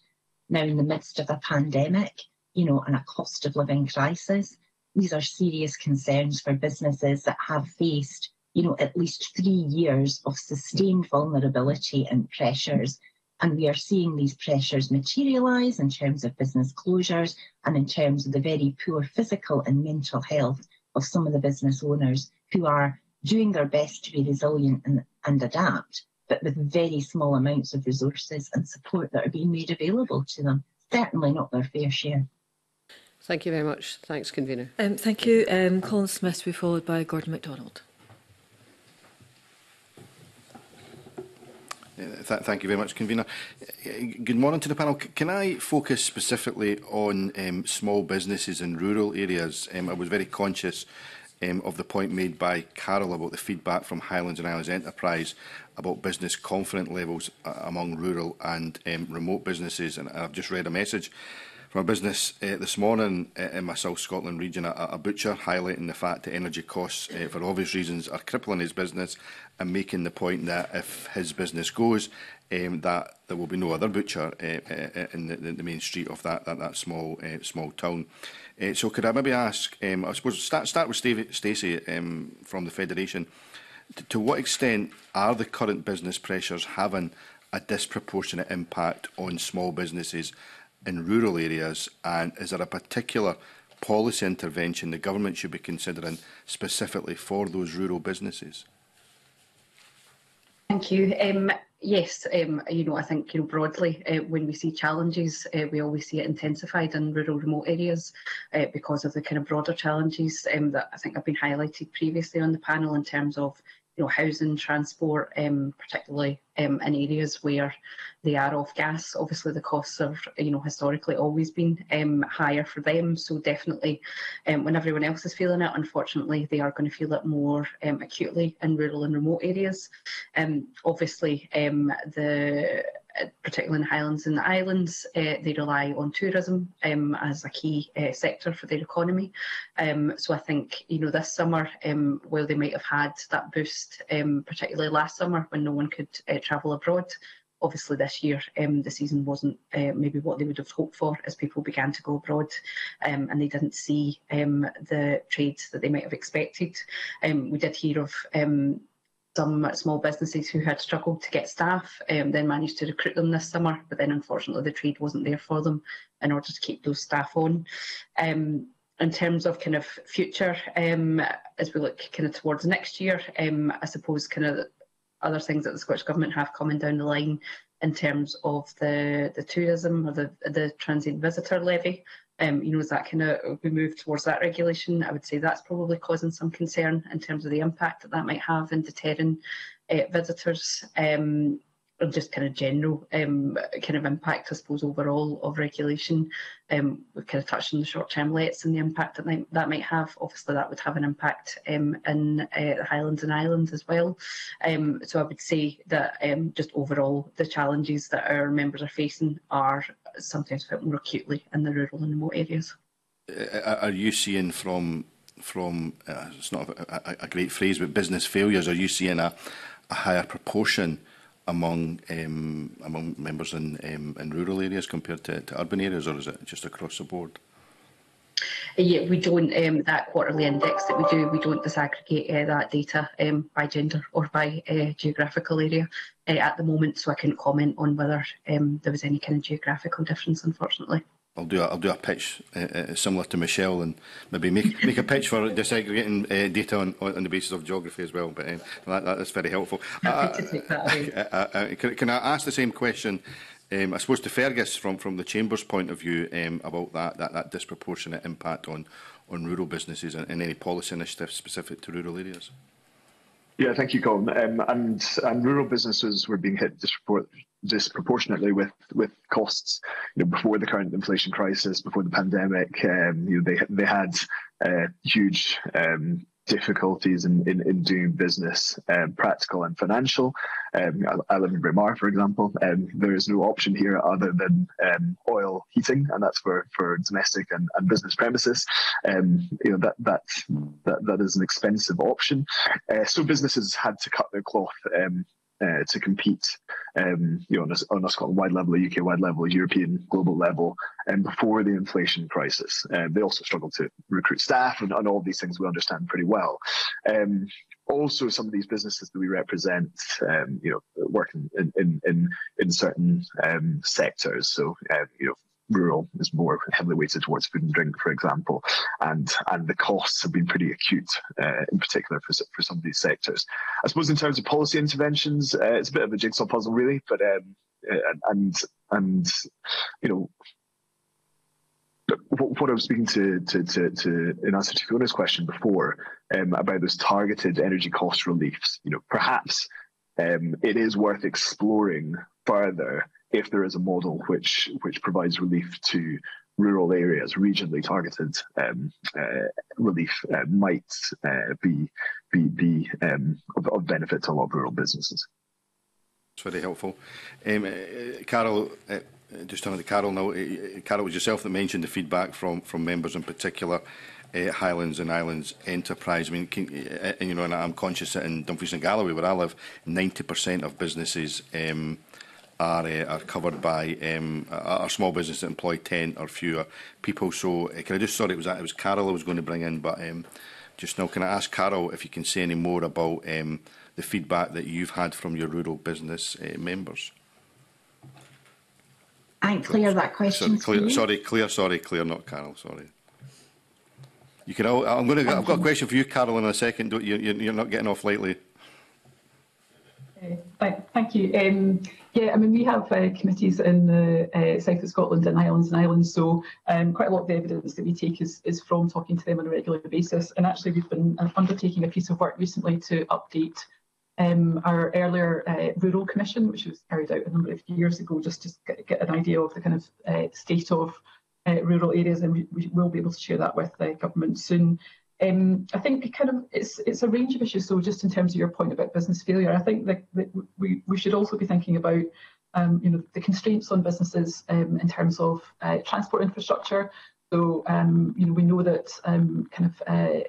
Now, in the midst of a pandemic, you know, and a cost of living crisis, these are serious concerns for businesses that have faced, you know, at least three years of sustained vulnerability and pressures. And we are seeing these pressures materialise in terms of business closures and in terms of the very poor physical and mental health of some of the business owners who are doing their best to be resilient and, and adapt, but with very small amounts of resources and support that are being made available to them, certainly not their fair share. Thank you very much. Thanks, Convener. Um, thank you. Um, Colin Smith will be followed by Gordon MacDonald. Th thank you very much, Convener. Good morning to the panel. C can I focus specifically on um, small businesses in rural areas? Um, I was very conscious um, of the point made by Carol about the feedback from Highlands and Islands Enterprise about business confidence levels uh, among rural and um, remote businesses, and I've just read a message from a business uh, this morning uh, in my South Scotland region, a, a butcher, highlighting the fact that energy costs, uh, for obvious reasons, are crippling his business, and making the point that if his business goes, um, that there will be no other butcher uh, uh, in the, the main street of that that, that small uh, small town. Uh, so, could I maybe ask? Um, I suppose start start with Stacey um, from the Federation. To, to what extent are the current business pressures having a disproportionate impact on small businesses in rural areas, and is there a particular policy intervention the government should be considering specifically for those rural businesses? Thank you. Um, yes, um, you know, I think, you know, broadly, uh, when we see challenges, uh, we always see it intensified in rural remote areas uh, because of the kind of broader challenges um, that I think have been highlighted previously on the panel in terms of, you know, housing, transport, um, particularly um, in areas where they are off gas. Obviously, the costs have, you know, historically always been um, higher for them. So definitely, um, when everyone else is feeling it, unfortunately, they are going to feel it more um, acutely in rural and remote areas. Um, obviously, um, the particularly in Highlands and Islands, uh, they rely on tourism um, as a key uh, sector for their economy. Um, so I think, you know, this summer, um, while they might have had that boost, um, particularly last summer when no one could uh, travel abroad, obviously this year um, the season wasn't uh, maybe what they would have hoped for, as people began to go abroad um, and they didn't see um, the trades that they might have expected. Um, we did hear of um, some small businesses who had struggled to get staff, um, then managed to recruit them this summer, but then unfortunately the trade wasn't there for them in order to keep those staff on. Um, In terms of kind of future, um, as we look kind of towards next year, um, I suppose kind of other things that the Scottish Government have coming down the line in terms of the the tourism or the the transient visitor levy, um, you know, as that kind of we move towards that regulation, I would say that's probably causing some concern in terms of the impact that that might have in deterring uh, visitors. Um, Or just kind of general um, kind of impact, I suppose, overall of regulation. Um, we've kind of touched on the short-term lets and the impact that they, that might have. Obviously, that would have an impact um, in uh, the Highlands and Islands as well. Um, so I would say that um, just overall, the challenges that our members are facing are sometimes felt more acutely in the rural and remote areas. Are you seeing from from uh, it's not a, a great phrase, but business failures? Are you seeing a, a higher proportion among um, among members in, um, in rural areas compared to, to urban areas, or is it just across the board? Yeah, we don't, um, that quarterly index that we do, we don't disaggregate uh, that data um, by gender or by uh, geographical area uh, at the moment, so I couldn't comment on whether um, there was any kind of geographical difference, unfortunately. I'll do a, I'll do a pitch uh, uh, similar to Michelle, and maybe make make a pitch for disaggregating uh, data on, on the basis of geography as well. But um, that, that is very helpful. I think uh, to take that away. I, I, I, can, can I ask the same question? Um, I suppose to Fergus from from the Chamber's point of view um, about that, that that disproportionate impact on on rural businesses and, and any policy initiatives specific to rural areas. Yeah, thank you, Colin. Um, and and rural businesses were being hit disproportionately. disproportionately with with costs, you know, before the current inflation crisis, before the pandemic, um, you know, they they had uh, huge um, difficulties in, in in doing business, um, practical and financial. Um, I live in Braemar, for example. Um, there is no option here other than um, oil heating, and that's for for domestic and, and business premises. Um, you know that that that that is an expensive option. Uh, so businesses had to cut their cloth. Um, Uh, to compete, um, you know, on a, on a Scotland-wide level, a U K-wide level, European global level, and before the inflation crisis, uh, they also struggled to recruit staff, and, and all these things we understand pretty well. Um, also, some of these businesses that we represent, um, you know, work in in in, in certain um, sectors, so um, you know. Rural is more heavily weighted towards food and drink, for example, and and the costs have been pretty acute, uh, in particular for for some of these sectors. I suppose in terms of policy interventions, uh, it's a bit of a jigsaw puzzle, really. But um, and and you know, what I was speaking to to to, to in answer to Fiona's question before um, about those targeted energy cost reliefs, you know, perhaps um, it is worth exploring further. If there is a model which which provides relief to rural areas, regionally targeted um, uh, relief uh, might uh, be be be um, of, of benefit to a lot of rural businesses. That's very helpful, um, uh, Carol. Uh, just turning to Carol now. Uh, Carol, it was yourself that mentioned the feedback from from members in particular. Uh, Highlands and Islands Enterprise. I mean, can, uh, you know, and I'm conscious that in Dumfries and Galloway, where I live, ninety percent of businesses. Um, Are, uh, are covered by um, our small business that employ ten or fewer people. So uh, can I just sorry it was that it was Carol I was going to bring in, but um, just now can I ask Carol if you can say any more about um, the feedback that you've had from your rural business uh, members? I clear that question. Sorry, Claire, sorry, Claire, sorry, Claire, not Carol. Sorry. You can. All, I'm going to. I've got a question for you, Carol, in a second. Don't you? You're not getting off lightly. Uh, thank you. Um, yeah, I mean, we have uh, committees in the uh, south of Scotland and Highlands and Islands, so um, quite a lot of the evidence that we take is, is from talking to them on a regular basis. And actually, we've been undertaking a piece of work recently to update um, our earlier uh, rural commission, which was carried out a number of years ago, just to get, get an idea of the kind of uh, state of uh, rural areas, and we, we will be able to share that with the government soon. Um, I think kind of it's it's a range of issues. So just in terms of your point about business failure, I think that, that we we should also be thinking about um, you know the constraints on businesses um, in terms of uh, transport infrastructure. So um, you know, we know that um, kind of uh,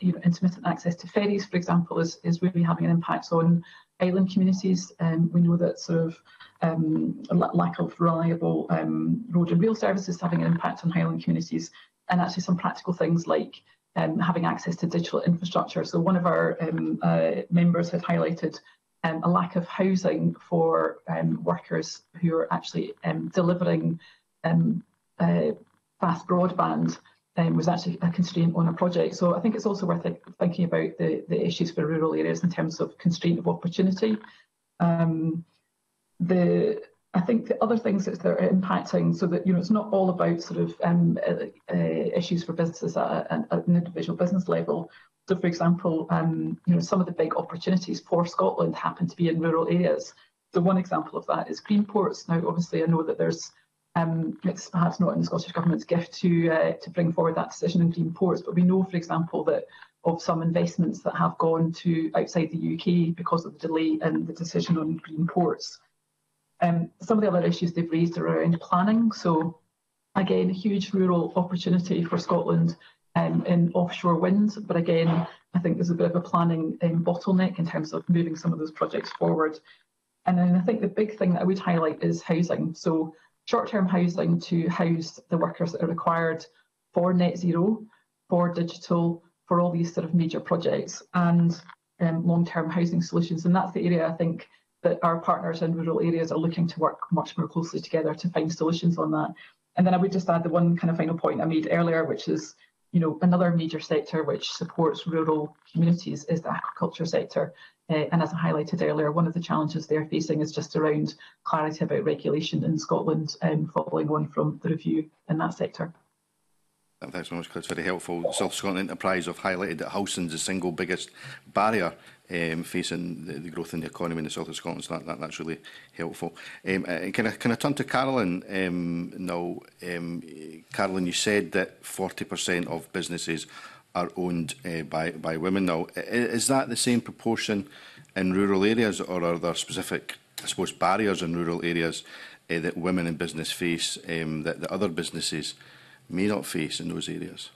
you know, intermittent access to ferries, for example, is is really having an impact on island communities. Um, we know that sort of um, lack of reliable um, road and rail services is having an impact on Highland communities, and actually some practical things like um, having access to digital infrastructure. So one of our um, uh, members had highlighted um, a lack of housing for um, workers who are actually um, delivering Um, uh, fast broadband um, was actually a constraint on a project. So I think it's also worth it, thinking about the, the issues for rural areas in terms of constraint of opportunity. Um, the I think the other things that are impacting, so that, you know, it's not all about sort of um, uh, uh, issues for businesses at, a, at an individual business level. So, for example, um, you know, some of the big opportunities for Scotland happen to be in rural areas. So one example of that is green ports. Now, obviously, I know that there's Um, it's perhaps not in the Scottish Government's gift to uh, to bring forward that decision in green ports, but we know, for example, that of some investments that have gone to outside the U K because of the delay in the decision on green ports. Um, some of the other issues they've raised are around planning. So, again, a huge rural opportunity for Scotland um, in offshore wind, but again, I think there's a bit of a planning um, bottleneck in terms of moving some of those projects forward. And then I think the big thing that I would highlight is housing. So, short-term housing to house the workers that are required for net zero, for digital, for all these sort of major projects, and um, long-term housing solutions. And that's the area I think that our partners in rural areas are looking to work much more closely together to find solutions on that. And then I would just add the one kind of final point I made earlier, which is, you know, another major sector which supports rural communities is the aquaculture sector. Uh, and as I highlighted earlier, one of the challenges they're facing is just around clarity about regulation in Scotland, um, following on from the review in that sector. Thanks very much, Claire. It's very helpful. South Scotland Enterprise have highlighted that housing is the single biggest barrier um, facing the, the growth in the economy in the south of Scotland. So that, that, that's really helpful. Um, can, I, can I turn to Caroline um, now? Um, Caroline, you said that forty percent of businesses are owned uh, by, by women now. Is that the same proportion in rural areas, or are there specific, I suppose, barriers in rural areas uh, that women in business face um, that, that other businesses may not face in those areas?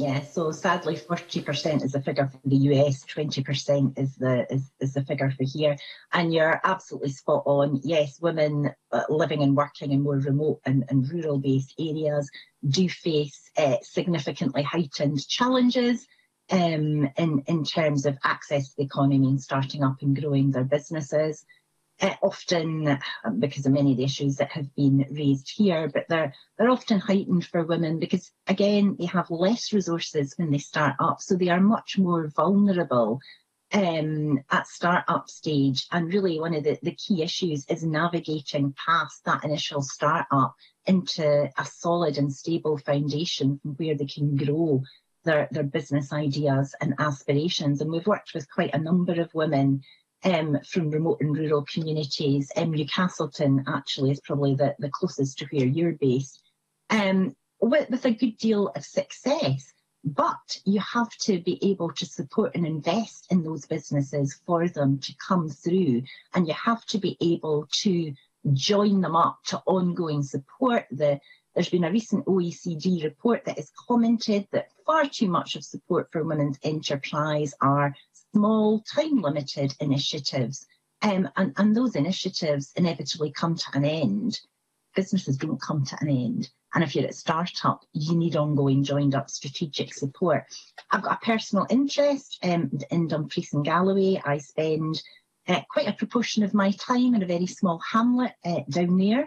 Yeah, so sadly forty percent is the figure for the U S, twenty percent is the is, is the figure for here. And you're absolutely spot on. Yes, women uh, living and working in more remote and, and rural-based areas do face uh, significantly heightened challenges um, in, in terms of access to the economy and starting up and growing their businesses. Uh, often because of many of the issues that have been raised here, but they're they're often heightened for women because, again, they have less resources when they start up, so they are much more vulnerable um, at start-up stage. And really, one of the, the key issues is navigating past that initial start-up into a solid and stable foundation from where they can grow their, their business ideas and aspirations. And we've worked with quite a number of women Um, from remote and rural communities. um, New Castleton actually is probably the, the closest to where you're based, um, with, with a good deal of success. But you have to be able to support and invest in those businesses for them to come through, and you have to be able to join them up to ongoing support. The, there's been a recent O E C D report that has commented that far too much of support for women's enterprise are small, time-limited initiatives, um, and, and those initiatives inevitably come to an end. Businesses don't come to an end, and if you're at start-up, you need ongoing joined-up strategic support. I've got a personal interest um, in Dumfries and Galloway. I spend uh, quite a proportion of my time in a very small hamlet uh, down there,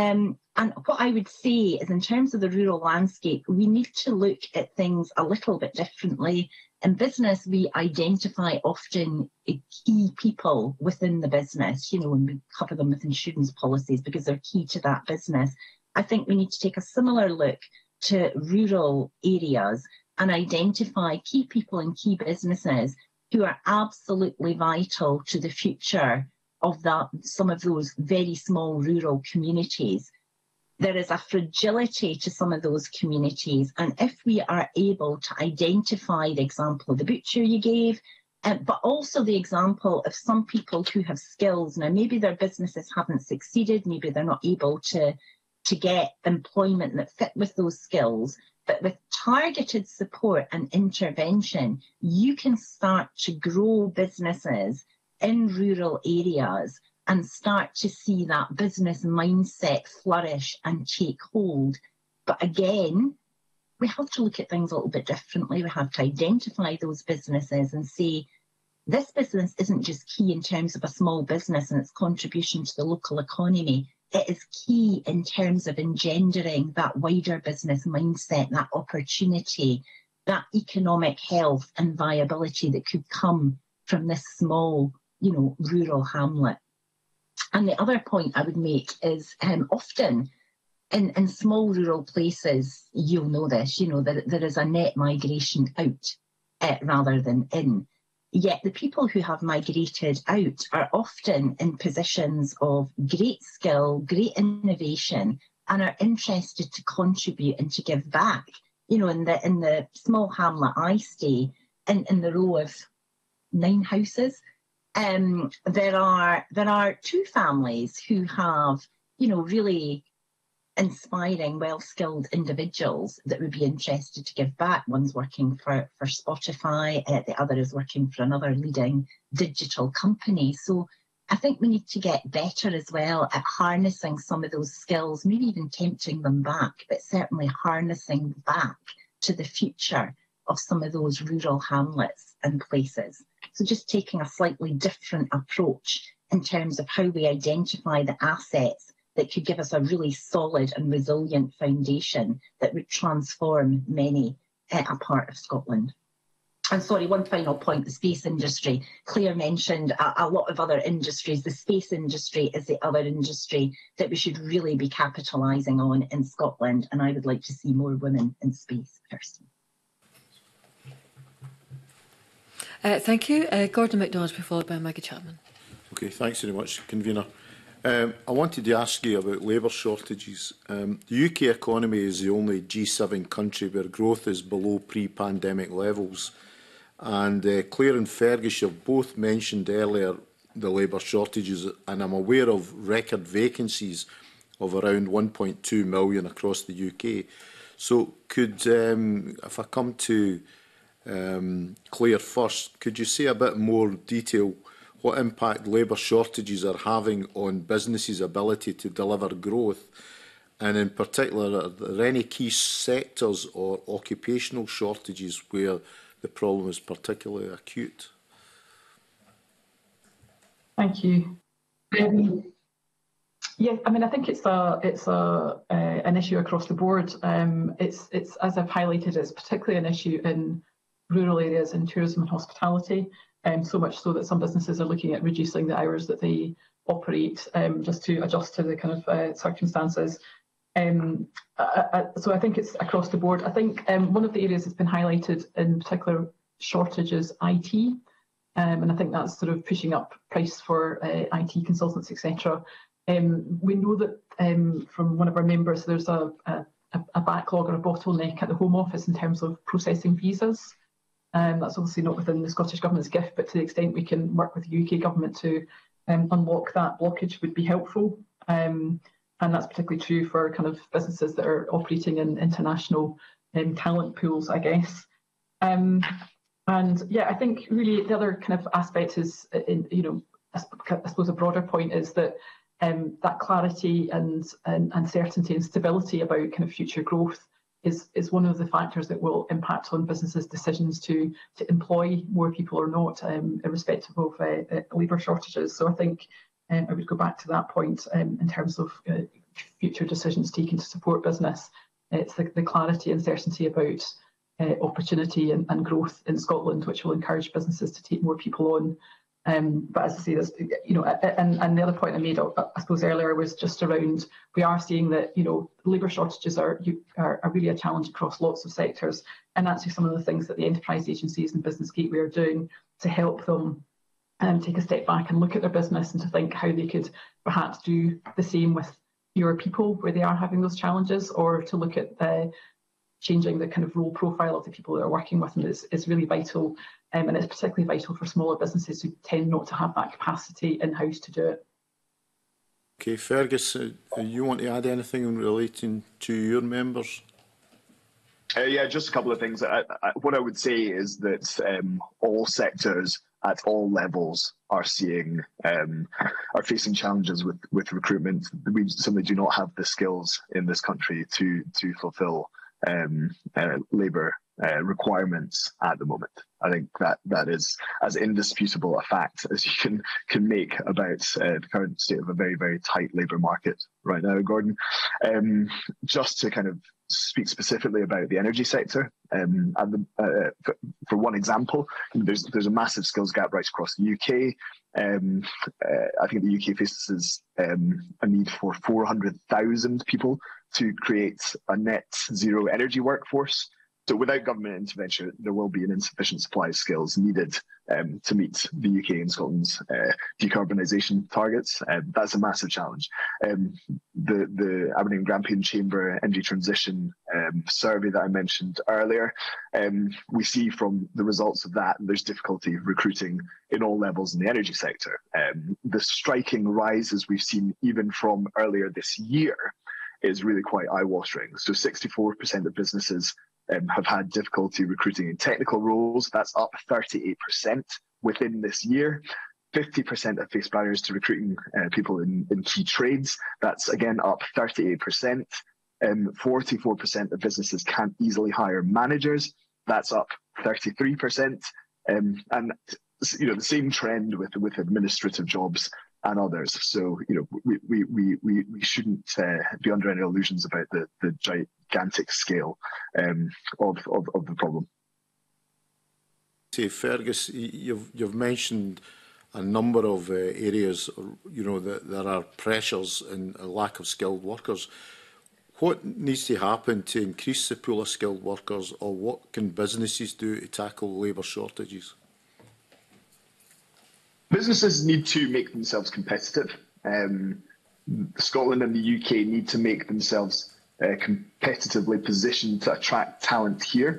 um, and what I would say is, in terms of the rural landscape, we need to look at things a little bit differently. In business, we identify often key people within the business, you know, and we cover them with insurance policies because they're key to that business. I think we need to take a similar look to rural areas and identify key people and key businesses who are absolutely vital to the future of that, some of those very small rural communities. There is a fragility to some of those communities, and if we are able to identify the example of the butcher you gave, uh, but also the example of some people who have skills. Now, maybe their businesses haven't succeeded, maybe they're not able to, to get employment that fit with those skills. But with targeted support and intervention, you can start to grow businesses in rural areas and start to see that business mindset flourish and take hold. But again, we have to look at things a little bit differently. We have to identify those businesses and say, this business isn't just key in terms of a small business and its contribution to the local economy. It is key in terms of engendering that wider business mindset, that opportunity, that economic health and viability that could come from this small, you know, rural hamlet. And the other point I would make is um, often in, in small rural places, you'll know this, you know, that there is a net migration out uh, rather than in. Yet the people who have migrated out are often in positions of great skill, great innovation, and are interested to contribute and to give back. You know, in the in the small hamlet I stay in, in the row of nine houses, um, there are there are two families who have, you know, really inspiring, well-skilled individuals that would be interested to give back. One's working for, for Spotify, uh, the other is working for another leading digital company. So I think we need to get better as well at harnessing some of those skills, maybe even tempting them back, but certainly harnessing back to the future of some of those rural hamlets and places. So just taking a slightly different approach in terms of how we identify the assets that could give us a really solid and resilient foundation that would transform many uh, a part of Scotland. And sorry, one final point, the space industry. Claire mentioned a, a lot of other industries. The space industry is the other industry that we should really be capitalising on in Scotland, and I would like to see more women in space personally. Uh, thank you. Uh, Gordon MacDonald will be followed by Maggie Chapman. Okay, thanks very much, convener. Um, I wanted to ask you about labour shortages. Um, the U K economy is the only G seven country where growth is below pre-pandemic levels. And uh, Claire and Fergus, you've both mentioned earlier the labour shortages, and I'm aware of record vacancies of around one point two million across the U K. So could, um, if I come to um, Claire first, could you say a bit more detail what impact labour shortages are having on businesses' ability to deliver growth? And in particular, are there any key sectors or occupational shortages where the problem is particularly acute? Thank you. Um, yeah, I mean, I think it's a it's a uh, an issue across the board. Um, it's it's as I've highlighted, it's particularly an issue in rural areas in tourism and hospitality. Um, so much so that some businesses are looking at reducing the hours that they operate um, just to adjust to the kind of uh, circumstances. Um, I, I, so I think it's across the board. I think um, one of the areas that's been highlighted in particular shortages, I T, um, and I think that's sort of pushing up price for uh, I T consultants, et cetera. Um, we know that um, from one of our members, there's a, a, a backlog or a bottleneck at the Home Office in terms of processing visas. Um, that's obviously not within the Scottish Government's gift, but to the extent we can work with the U K Government to um, unlock that blockage would be helpful. Um, and that's particularly true for kind of businesses that are operating in international um, talent pools, I guess. Um, and yeah, I think really the other kind of aspect is, in, you know, I suppose a broader point is that um, that clarity and, and, and certainty and stability about kind of future growth Is, is one of the factors that will impact on businesses' decisions to, to employ more people or not, um, irrespective of uh, uh, labour shortages. So I think um, I would go back to that point um, in terms of uh, future decisions taken to support business. It's the, the clarity and certainty about uh, opportunity and, and growth in Scotland, which will encourage businesses to take more people on. Um, but as I say, this, you know, and, and the other point I made, I suppose, earlier was just around we are seeing that, you know, labour shortages are, you, are are really a challenge across lots of sectors, and actually some of the things that the enterprise agencies and Business Gateway are doing to help them um, take a step back and look at their business and to think how they could perhaps do the same with fewer people where they are having those challenges, or to look at the changing the kind of role profile of the people that are working with them is, is really vital. Um, and it's particularly vital for smaller businesses who tend not to have that capacity in-house to do it. Okay, Fergus, uh, you want to add anything in relating to your members? Uh, yeah, just a couple of things. I, I, what I would say is that um, all sectors at all levels are seeing um, are facing challenges with with recruitment. We simply do not have the skills in this country to to fulfil um, uh, labour uh, requirements at the moment. I think that that is as indisputable a fact as you can can make about uh, the current state of a very very tight labour market right now, Gordon. Um, just to kind of speak specifically about the energy sector, um, and the, uh, for, for one example, there's there's a massive skills gap right across the U K. Um, uh, I think the U K faces um, a need for four hundred thousand people to create a net zero energy workforce. So without government intervention, there will be an insufficient supply of skills needed um, to meet the U K and Scotland's uh, decarbonisation targets. Uh, that's a massive challenge. Um, the, the Aberdeen and Grampian Chamber Energy Transition um, survey that I mentioned earlier, um, we see from the results of that there's difficulty recruiting in all levels in the energy sector. Um, the striking rises we've seen even from earlier this year is really quite eye-watering. So sixty-four percent of businesses Um, have had difficulty recruiting in technical roles. That's up thirty-eight percent within this year. fifty percent have faced barriers to recruiting uh, people in, in key trades. That's again up thirty-eight percent. Um, forty-four percent of businesses can't easily hire managers. That's up thirty-three percent. Um, and you know the same trend with with administrative jobs and others. So you know we we we we, we shouldn't uh, be under any illusions about the the giant. gigantic scale um, of, of, of the problem. See, Fergus, you've, you've mentioned a number of uh, areas, you know, that there are pressures and a lack of skilled workers. What needs to happen to increase the pool of skilled workers, or what can businesses do to tackle labour shortages? Businesses need to make themselves competitive. Um, Scotland and the U K need to make themselves Uh, competitively positioned to attract talent here.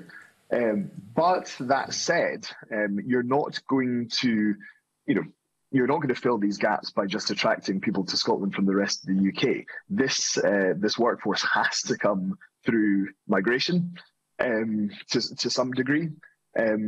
Um, but that said, um, you're not going to, you know, you're not going to fill these gaps by just attracting people to Scotland from the rest of the U K. This uh, this workforce has to come through migration um, to to some degree. Um,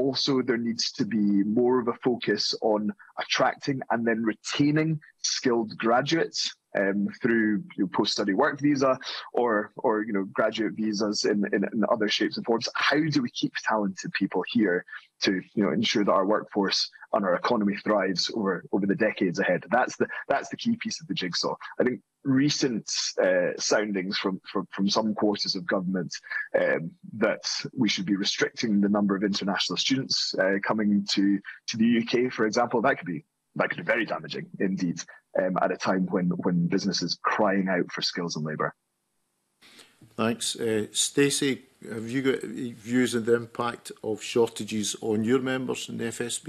also, there needs to be more of a focus on attracting and then retaining skilled graduates um, through you know, post-study work visa or, or you know, graduate visas in, in, in other shapes and forms. How do we keep talented people here to you know, ensure that our workforce and our economy thrives over, over the decades ahead? That's the, that's the key piece of the jigsaw. I think recent uh, soundings from, from, from some quarters of government um, that we should be restricting the number of international students uh, coming to, to the U K, for example, that could be That could be very damaging indeed um, at a time when, when businesses are crying out for skills and labour. Thanks. Uh, Stacey, have you got views on the impact of shortages on your members in the F S B?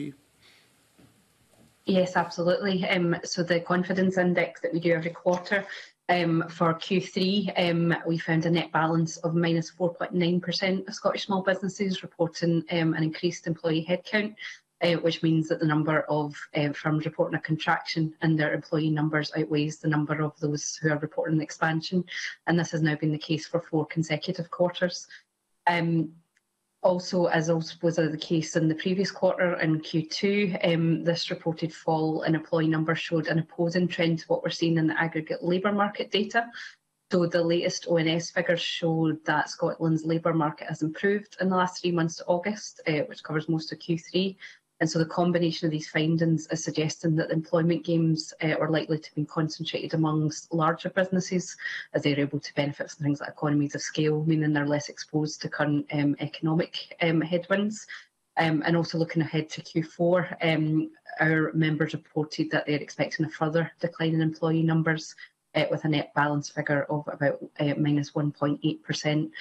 Yes, absolutely. Um, so the confidence index that we do every quarter um, for Q three, um, we found a net balance of minus four point nine percent of Scottish small businesses reporting um, an increased employee headcount. Uh, which means that the number of uh, firms reporting a contraction in their employee numbers outweighs the number of those who are reporting an expansion. And this has now been the case for four consecutive quarters. Um, also, as also was the case in the previous quarter, in Q two, um, this reported fall in employee numbers showed an opposing trend to what we're seeing in the aggregate labour market data. So the latest O N S figures showed that Scotland's labour market has improved in the last three months to August, uh, which covers most of Q three. And so the combination of these findings is suggesting that employment gains uh, are likely to be concentrated amongst larger businesses, as they're able to benefit from things like economies of scale, meaning they're less exposed to current um, economic um, headwinds. Um, and also looking ahead to Q four, um, our members reported that they're expecting a further decline in employee numbers, uh, with a net balance figure of about uh, minus one point eight percent.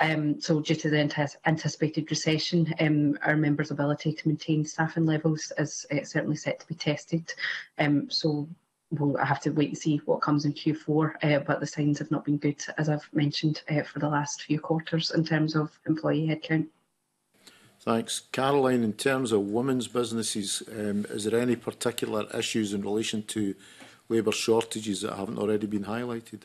Um, so due to the ante- anticipated recession, um, our members' ability to maintain staffing levels is uh, certainly set to be tested. Um, so we'll have to wait and see what comes in Q four, uh, but the signs have not been good, as I've mentioned, uh, for the last few quarters in terms of employee headcount. Thanks. Caroline, in terms of women's businesses, um, is there any particular issues in relation to labour shortages that haven't already been highlighted?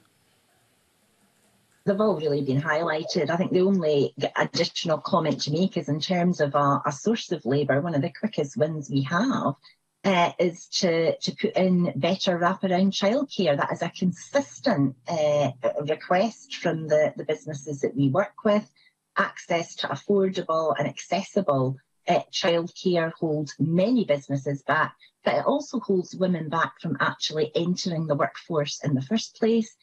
They've all really been highlighted. I think the only additional comment to make is in terms of a, a source of labour, one of the quickest wins we have uh, is to, to put in better wraparound childcare. That is a consistent uh, request from the, the businesses that we work with. Access to affordable and accessible uh, childcare holds many businesses back, but it also holds women back from actually entering the workforce in the first place.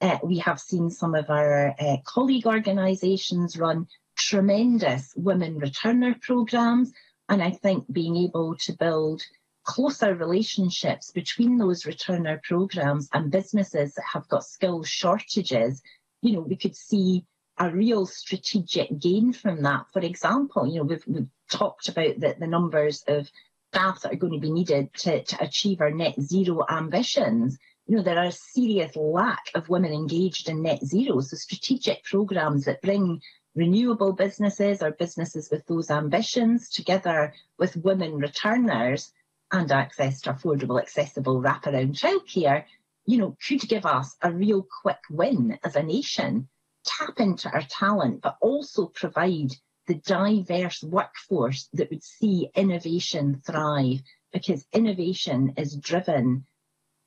Uh, we have seen some of our uh, colleague organisations run tremendous women returner programmes, and I think being able to build closer relationships between those returner programmes and businesses that have got skills shortages, you know, we could see a real strategic gain from that. For example, you know, we've, we've talked about the, the numbers of staff that are going to be needed to, to achieve our net zero ambitions. You know, there are a serious lack of women engaged in net zero. So strategic programmes that bring renewable businesses or businesses with those ambitions together with women returners and access to affordable, accessible wraparound childcare, you know, could give us a real quick win as a nation, tap into our talent, but also provide the diverse workforce that would see innovation thrive, because innovation is driven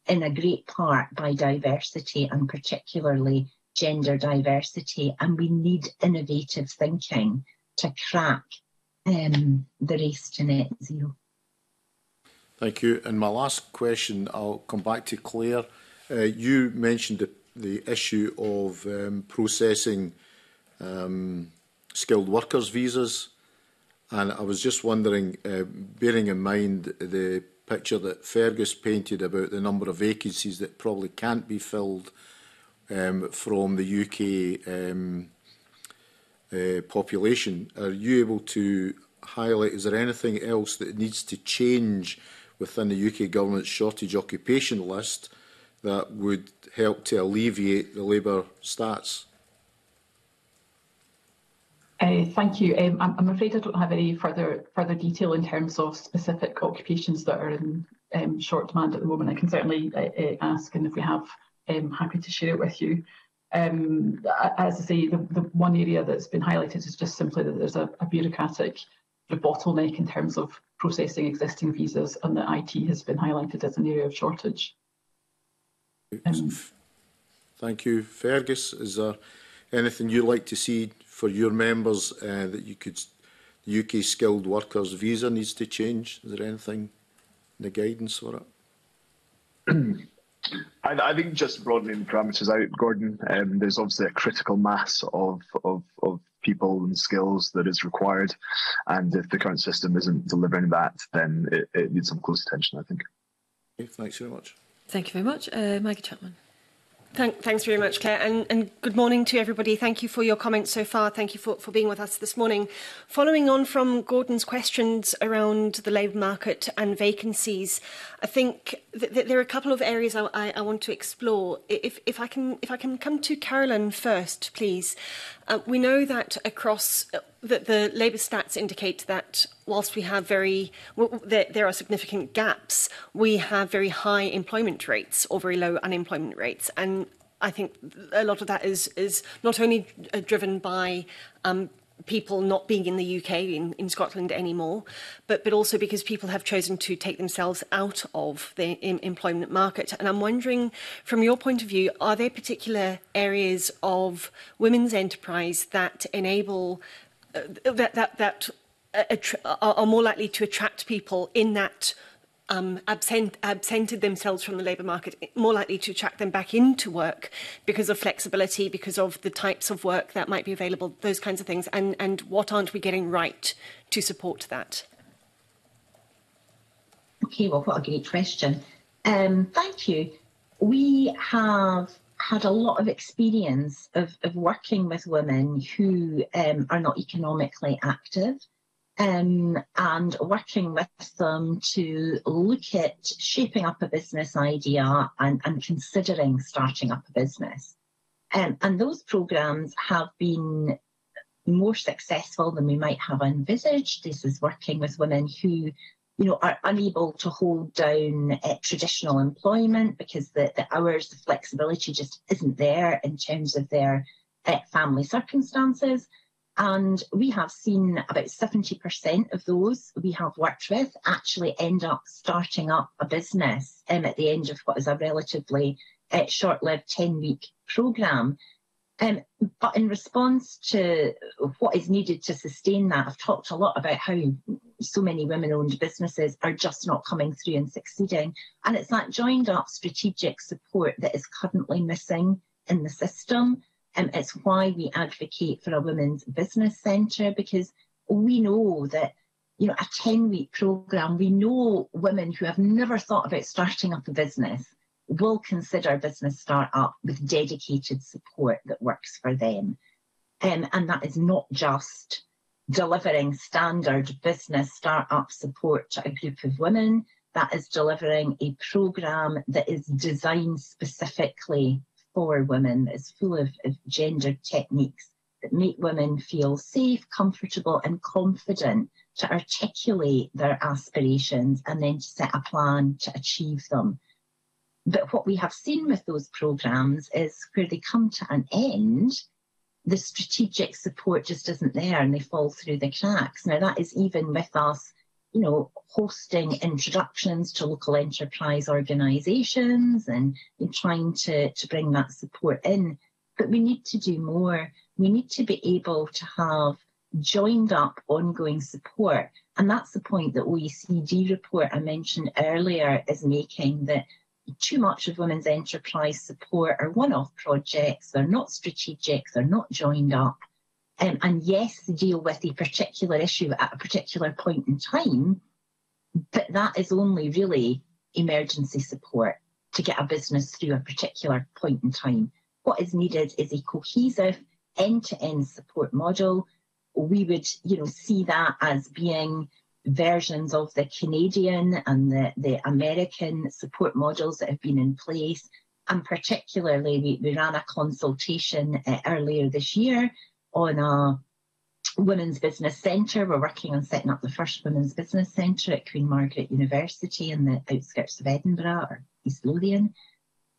in a great part by diversity and particularly gender diversity, and we need innovative thinking to crack um, the race to net zero. Thank you. And my last question, I'll come back to Claire. Uh, you mentioned the, the issue of um, processing um, skilled workers' visas, and I was just wondering, uh, bearing in mind the picture that Fergus painted about the number of vacancies that probably can't be filled um, from the U K um, uh, population. Are you able to highlight, is there anything else that needs to change within the U K government's shortage occupation list that would help to alleviate the labour stats? Uh, thank you. Um, I'm, I'm afraid I don't have any further further detail in terms of specific occupations that are in um, short demand at the moment. I can certainly uh, ask, and if we have, I'm happy to share it with you. Um, as I say, the, the one area that's been highlighted is just simply that there's a, a bureaucratic bottleneck in terms of processing existing visas, and that I T has been highlighted as an area of shortage. Um, thank you. Fergus, is there anything you'd like to see for your members uh, that you could, the U K skilled workers visa needs to change? Is there anything in the guidance for it? I, I think just broadening the parameters out, Gordon. Um, there's obviously a critical mass of, of, of people and skills that is required, and if the current system isn't delivering that, then it, it needs some close attention, I think. Okay, thanks very much. Thank you very much. Uh, Maggie Chapman. Thank, thanks very much, Claire, and, and good morning to everybody. Thank you for your comments so far. Thank you for, for being with us this morning. Following on from Gordon's questions around the labour market and vacancies, I think th th there are a couple of areas I, I, I want to explore. If, if, I can, if I can come to Caroline first, please. Uh, we know that across uh, that the labour stats indicate that whilst we have very, well, there, there are significant gaps, we have very high employment rates or very low unemployment rates. And I think a lot of that is, is not only driven by um, people not being in the U K, in, in Scotland anymore, but, but also because people have chosen to take themselves out of the in, employment market. And I'm wondering, from your point of view, are there particular areas of women's enterprise that enable, uh, that, that, that are more likely to attract people in that um, absent, absented themselves from the labour market, more likely to attract them back into work because of flexibility, because of the types of work that might be available, those kinds of things, and, and what aren't we getting right to support that? Okay, well, what a great question. Um, thank you. We have had a lot of experience of, of working with women who um, are not economically active. Um, and working with them to look at shaping up a business idea and, and considering starting up a business. Um, and those programmes have been more successful than we might have envisaged. This is working with women who you know, are unable to hold down uh, traditional employment because the, the hours, the flexibility just isn't there in terms of their uh, family circumstances. And we have seen about seventy percent of those we have worked with actually end up starting up a business um, at the end of what is a relatively uh, short-lived ten-week programme. Um, but in response to what is needed to sustain that, I've talked a lot about how so many women-owned businesses are just not coming through and succeeding. And it's that joined-up strategic support that is currently missing in the system. Um, it's why we advocate for a women's business centre, because we know that, you know, a ten-week programme, we know women who have never thought about starting up a business will consider business start-up with dedicated support that works for them. Um, and that is not just delivering standard business start-up support to a group of women, that is delivering a programme that is designed specifically for women, that is full of, of gendered techniques that make women feel safe, comfortable and confident to articulate their aspirations and then to set a plan to achieve them. But what we have seen with those programmes is where they come to an end, the strategic support just isn't there and they fall through the cracks. Now, that is even with us, you know, hosting introductions to local enterprise organisations and, and trying to, to bring that support in. But we need to do more. We need to be able to have joined up ongoing support. And that's the point that O E C D report I mentioned earlier is making, that too much of women's enterprise support are one-off projects, they're not strategic, they're not joined up. Um, and yes, they deal with a particular issue at a particular point in time, but that is only really emergency support to get a business through a particular point in time. What is needed is a cohesive end-to-end support model. We would, you know, see that as being versions of the Canadian and the, the American support models that have been in place. And particularly, we, we ran a consultation uh, earlier this year on a women's business centre. We're working on setting up the first women's business centre at Queen Margaret University in the outskirts of Edinburgh, or East Lothian.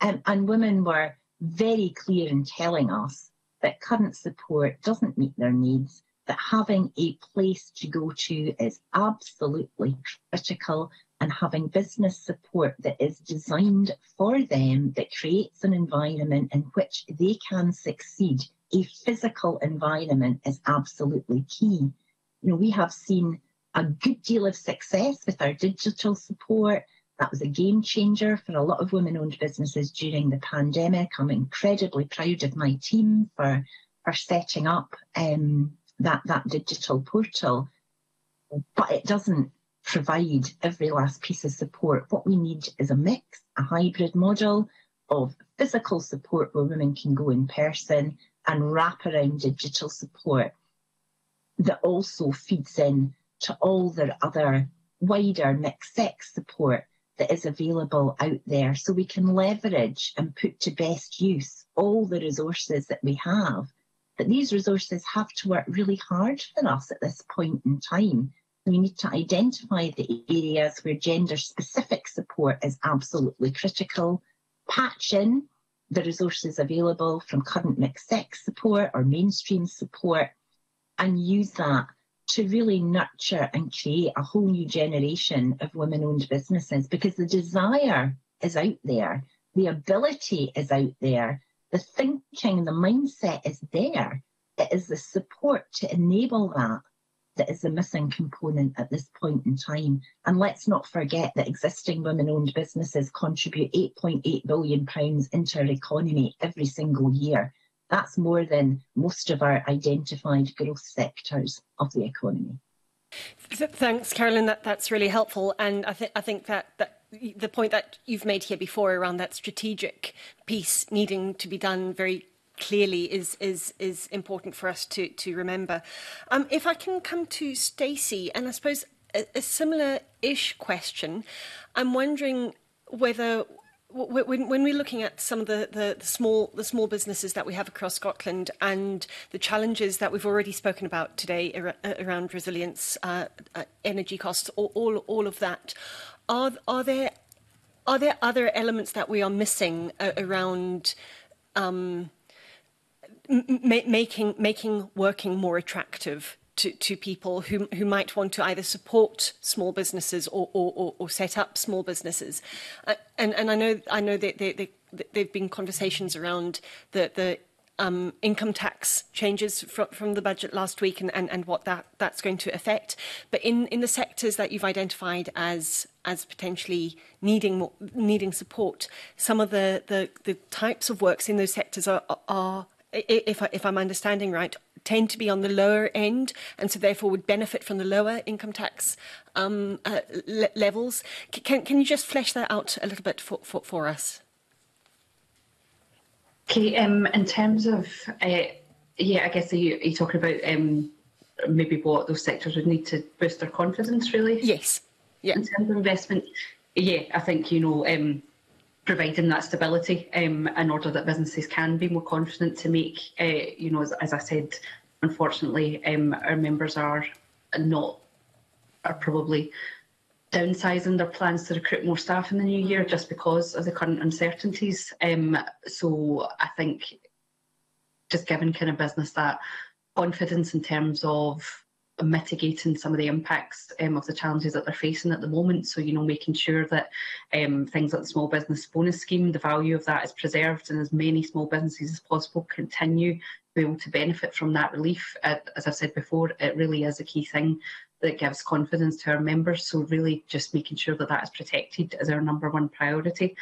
Um, and women were very clear in telling us that current support doesn't meet their needs, that having a place to go to is absolutely critical, and having business support that is designed for them, that creates an environment in which they can succeed, a physical environment, is absolutely key. You know, we have seen a good deal of success with our digital support. That was a game changer for a lot of women-owned businesses during the pandemic. I'm incredibly proud of my team for, for setting up um, That, that digital portal, but it doesn't provide every last piece of support. What we need is a mix, a hybrid model of physical support where women can go in person and wraparound digital support that also feeds in to all the other wider mixed-sex support that is available out there, so we can leverage and put to best use all the resources that we have. But these resources have to work really hard for us at this point in time. We need to identify the areas where gender-specific support is absolutely critical, patch in the resources available from current mixed-sex support or mainstream support, and use that to really nurture and create a whole new generation of women-owned businesses, because the desire is out there, the ability is out there, the thinking, the mindset is there. It is the support to enable that that is the missing component at this point in time. And let's not forget that existing women-owned businesses contribute eight point eight billion pounds into our economy every single year. That's more than most of our identified growth sectors of the economy. Thanks, Caroline. That, that's really helpful. And I, th- I think that, that the point that you've made here before around that strategic piece needing to be done very clearly is is is important for us to to remember. Um, if I can come to Stacey, and I suppose a, a similar-ish question, I'm wondering whether When, when we're looking at some of the, the, the small the small businesses that we have across Scotland and the challenges that we've already spoken about today ar around resilience, uh, uh, energy costs, all, all all of that, are are there are there other elements that we are missing uh, around um, ma making making working more attractive To, to people who, who might want to either support small businesses or, or, or, or set up small businesses? Uh, and, and I know I know that they, they, they, there've been conversations around the, the um, income tax changes from, from the budget last week and, and, and what that, that's going to affect. But in, in the sectors that you've identified as as potentially needing more, needing support, some of the, the, the types of works in those sectors are, are if, I, if I'm understanding right, tend to be on the lower end and so therefore would benefit from the lower income tax um, uh, le levels. C can, can you just flesh that out a little bit for, for, for us? Okay, um, in terms of, uh, yeah, I guess are you, are you talking about um, maybe what those sectors would need to boost their confidence, really? Yes. Yeah. In terms of investment, yeah, I think, you know, um, providing that stability um, in order that businesses can be more confident to make, uh, you know, as, as I said, unfortunately, um, our members are not, are probably downsizing their plans to recruit more staff in the new year just because of the current uncertainties. Um, so I think just giving kind of business that confidence in terms of mitigating some of the impacts um, of the challenges that they're facing at the moment. So, you know, making sure that um, things like the Small Business Bonus Scheme, the value of that is preserved and as many small businesses as possible continue to be able to benefit from that relief. Uh, as I've said before, it really is a key thing that gives confidence to our members. So really just making sure that that is protected is our number one priority.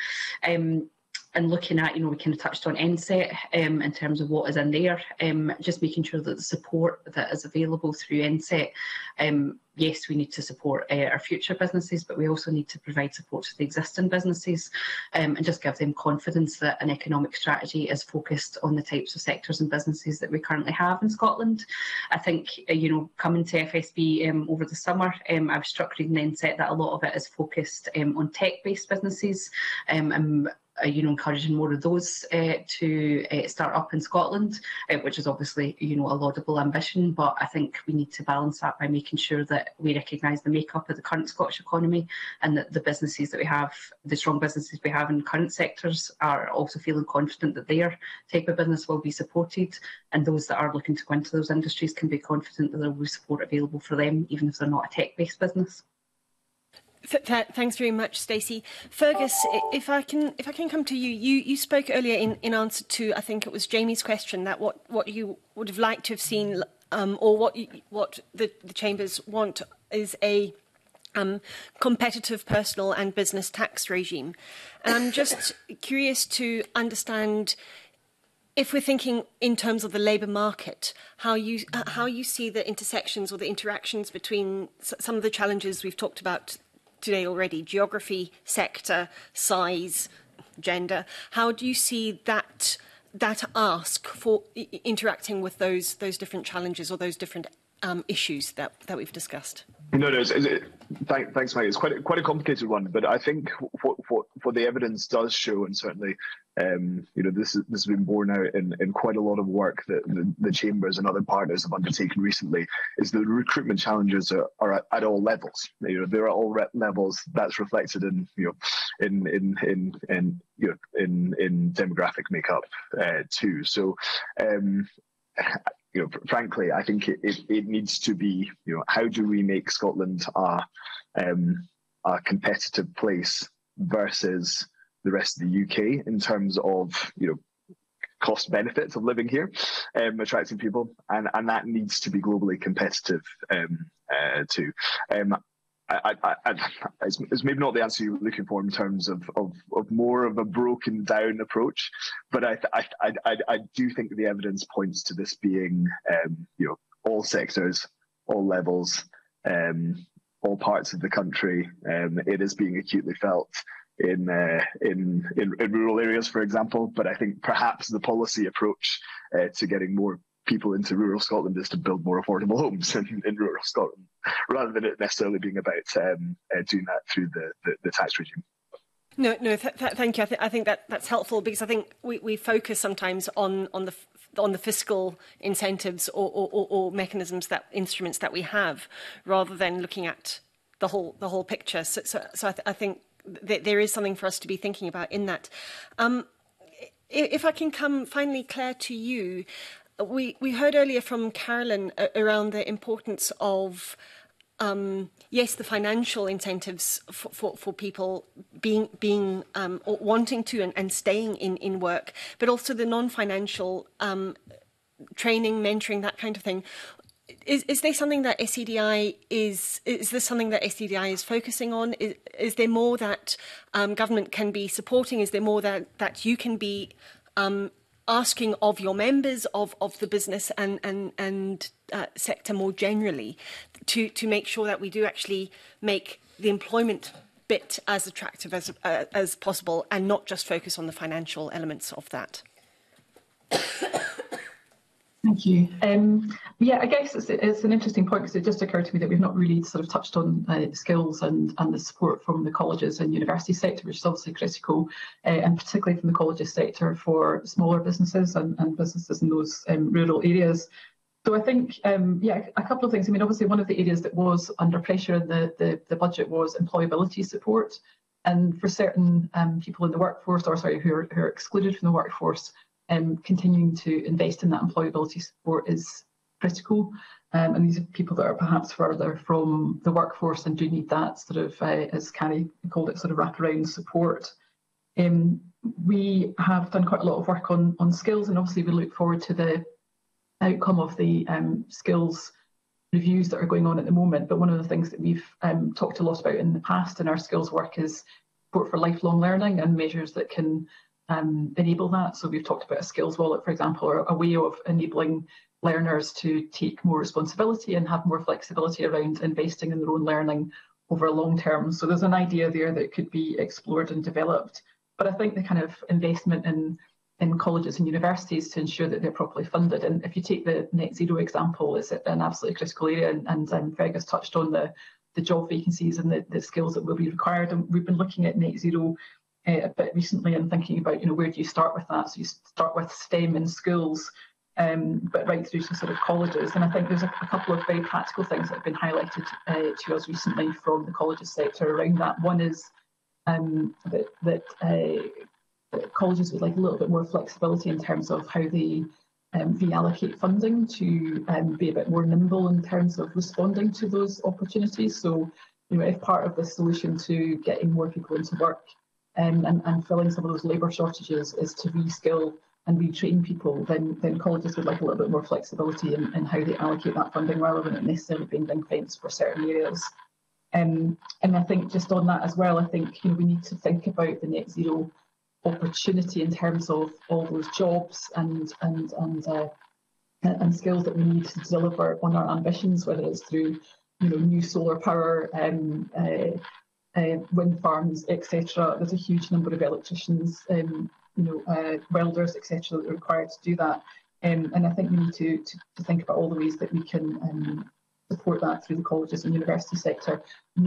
Um, And looking at, you know, we kind of touched on N SET um, in terms of what is in there, um, just making sure that the support that is available through N SET, um, yes, we need to support uh, our future businesses, but we also need to provide support to the existing businesses um, and just give them confidence that an economic strategy is focused on the types of sectors and businesses that we currently have in Scotland. I think, uh, you know, coming to F S B um, over the summer, um, I was struck reading N SET that a lot of it is focused um, on tech-based businesses um, and Uh, you know, encouraging more of those uh, to uh, start up in Scotland, uh, which is obviously, you know, a laudable ambition, but I think we need to balance that by making sure that we recognise the makeup of the current Scottish economy and that the businesses that we have, the strong businesses we have in current sectors are also feeling confident that their type of business will be supported, and those that are looking to go into those industries can be confident that there will be support available for them, even if they're not a tech-based business. Thanks very much, Stacey. Fergus, if I can, if I can come to you, you, you spoke earlier in, in answer to, I think it was Jamie's question, that what, what you would have liked to have seen, um, or what you, what the, the chambers want, is a um, competitive personal and business tax regime. And I'm just curious to understand, if we're thinking in terms of the labour market, how you how you see the intersections or the interactions between some of the challenges we've talked about today already, geography, sector, size, gender. How do you see that that ask for interacting with those those different challenges or those different um, issues that that we've discussed? No, no. It's, it's, thank, thanks, Mike. It's quite a, quite a complicated one, but I think what what, what the evidence does show, and certainly, um, you know, this is, this has been borne out in, in quite a lot of work that the, the chambers and other partners have undertaken recently, is the recruitment challenges are, are at, at all levels. You know, they're at all levels. That's reflected in you know, in in in in you know, in, in demographic makeup uh, too. So. Um, You know, frankly, I think it, it, it needs to be, you know, how do we make Scotland a, um, a competitive place versus the rest of the U K in terms of, you know, cost benefits of living here, um, attracting people, and, and that needs to be globally competitive um, uh, too. Um, I, I, I, it's, it's maybe not the answer you were looking for in terms of, of, of more of a broken down approach, but I, I, I, I do think the evidence points to this being, um, you know, all sectors, all levels, um, all parts of the country. Um, it is being acutely felt in, uh, in in in rural areas, for example. But I think perhaps the policy approach uh, to getting more people into rural Scotland is to build more affordable homes in, in rural Scotland, rather than it necessarily being about um, uh, doing that through the, the, the tax regime. No, no. Th th thank you. I, th I think that that's helpful, because I think we, we focus sometimes on on the on the fiscal incentives or, or, or mechanisms, that instruments that we have, rather than looking at the whole the whole picture. So so, so I, th I think th there is something for us to be thinking about in that. Um, if I can come finally, Claire, to you, we we heard earlier from Caroline around the importance of. Um, yes, the financial incentives for, for, for people being, being um, or wanting to and, and staying in, in work, but also the non-financial um, training, mentoring, that kind of thing. Is, is there something that S C D I is, is this something that S C D I is focusing on? Is, is there more that um, government can be supporting? Is there more that, that you can be um, asking of your members of, of the business and, and, and uh, sector more generally to, to make sure that we do actually make the employment bit as attractive as, uh, as possible and not just focus on the financial elements of that? Thank you. Um, yeah, I guess it's, it's an interesting point, because it just occurred to me that we've not really sort of touched on uh, skills and, and the support from the colleges and university sector, which is obviously critical, uh, and particularly from the colleges sector for smaller businesses and, and businesses in those um, rural areas. So I think, um, yeah, a couple of things. I mean, obviously one of the areas that was under pressure in the, the, the budget was employability support. And for certain um, people in the workforce, or sorry, who are, who are excluded from the workforce, Um, continuing to invest in that employability support is critical, um, and these are people that are perhaps further from the workforce and do need that sort of, uh, as Carrie called it, sort of wraparound support. Um, we have done quite a lot of work on, on skills, and obviously we look forward to the outcome of the um, skills reviews that are going on at the moment, but one of the things that we've um, talked a lot about in the past in our skills work is support for lifelong learning and measures that can Um, enable that. So we've talked about a skills wallet, for example, or a way of enabling learners to take more responsibility and have more flexibility around investing in their own learning over long term. So there's an idea there that could be explored and developed. But I think the kind of investment in, in colleges and universities to ensure that they're properly funded. And if you take the net zero example, it's an absolutely critical area. And, and um, Fergus touched on the, the job vacancies and the, the skills that will be required. And we've been looking at net zero a bit recently and thinking about, you know, where do you start with that? So you start with STEM in schools, um, but right through to sort of colleges. And I think there's a, a couple of very practical things that have been highlighted uh, to us recently from the colleges sector around that. One is um, that, that, uh, that colleges would like a little bit more flexibility in terms of how they um, reallocate funding to um, be a bit more nimble in terms of responding to those opportunities. So, you know, if part of the solution to getting more people into work Um, and, and filling some of those labour shortages is to reskill and retrain people, then, then colleges would like a little bit more flexibility in, in how they allocate that funding rather than it necessarily being ring-fenced for certain areas. Um, and I think just on that as well, I think you know, we need to think about the net zero opportunity in terms of all those jobs and, and, and, uh, and skills that we need to deliver on our ambitions, whether it's through you know, new solar power, um, uh, Uh, wind farms, et cetera. There's a huge number of electricians, um, you know, uh, welders, et cetera, that are required to do that. Um, and I think we need to, to, to think about all the ways that we can um, support that through the colleges and university sector,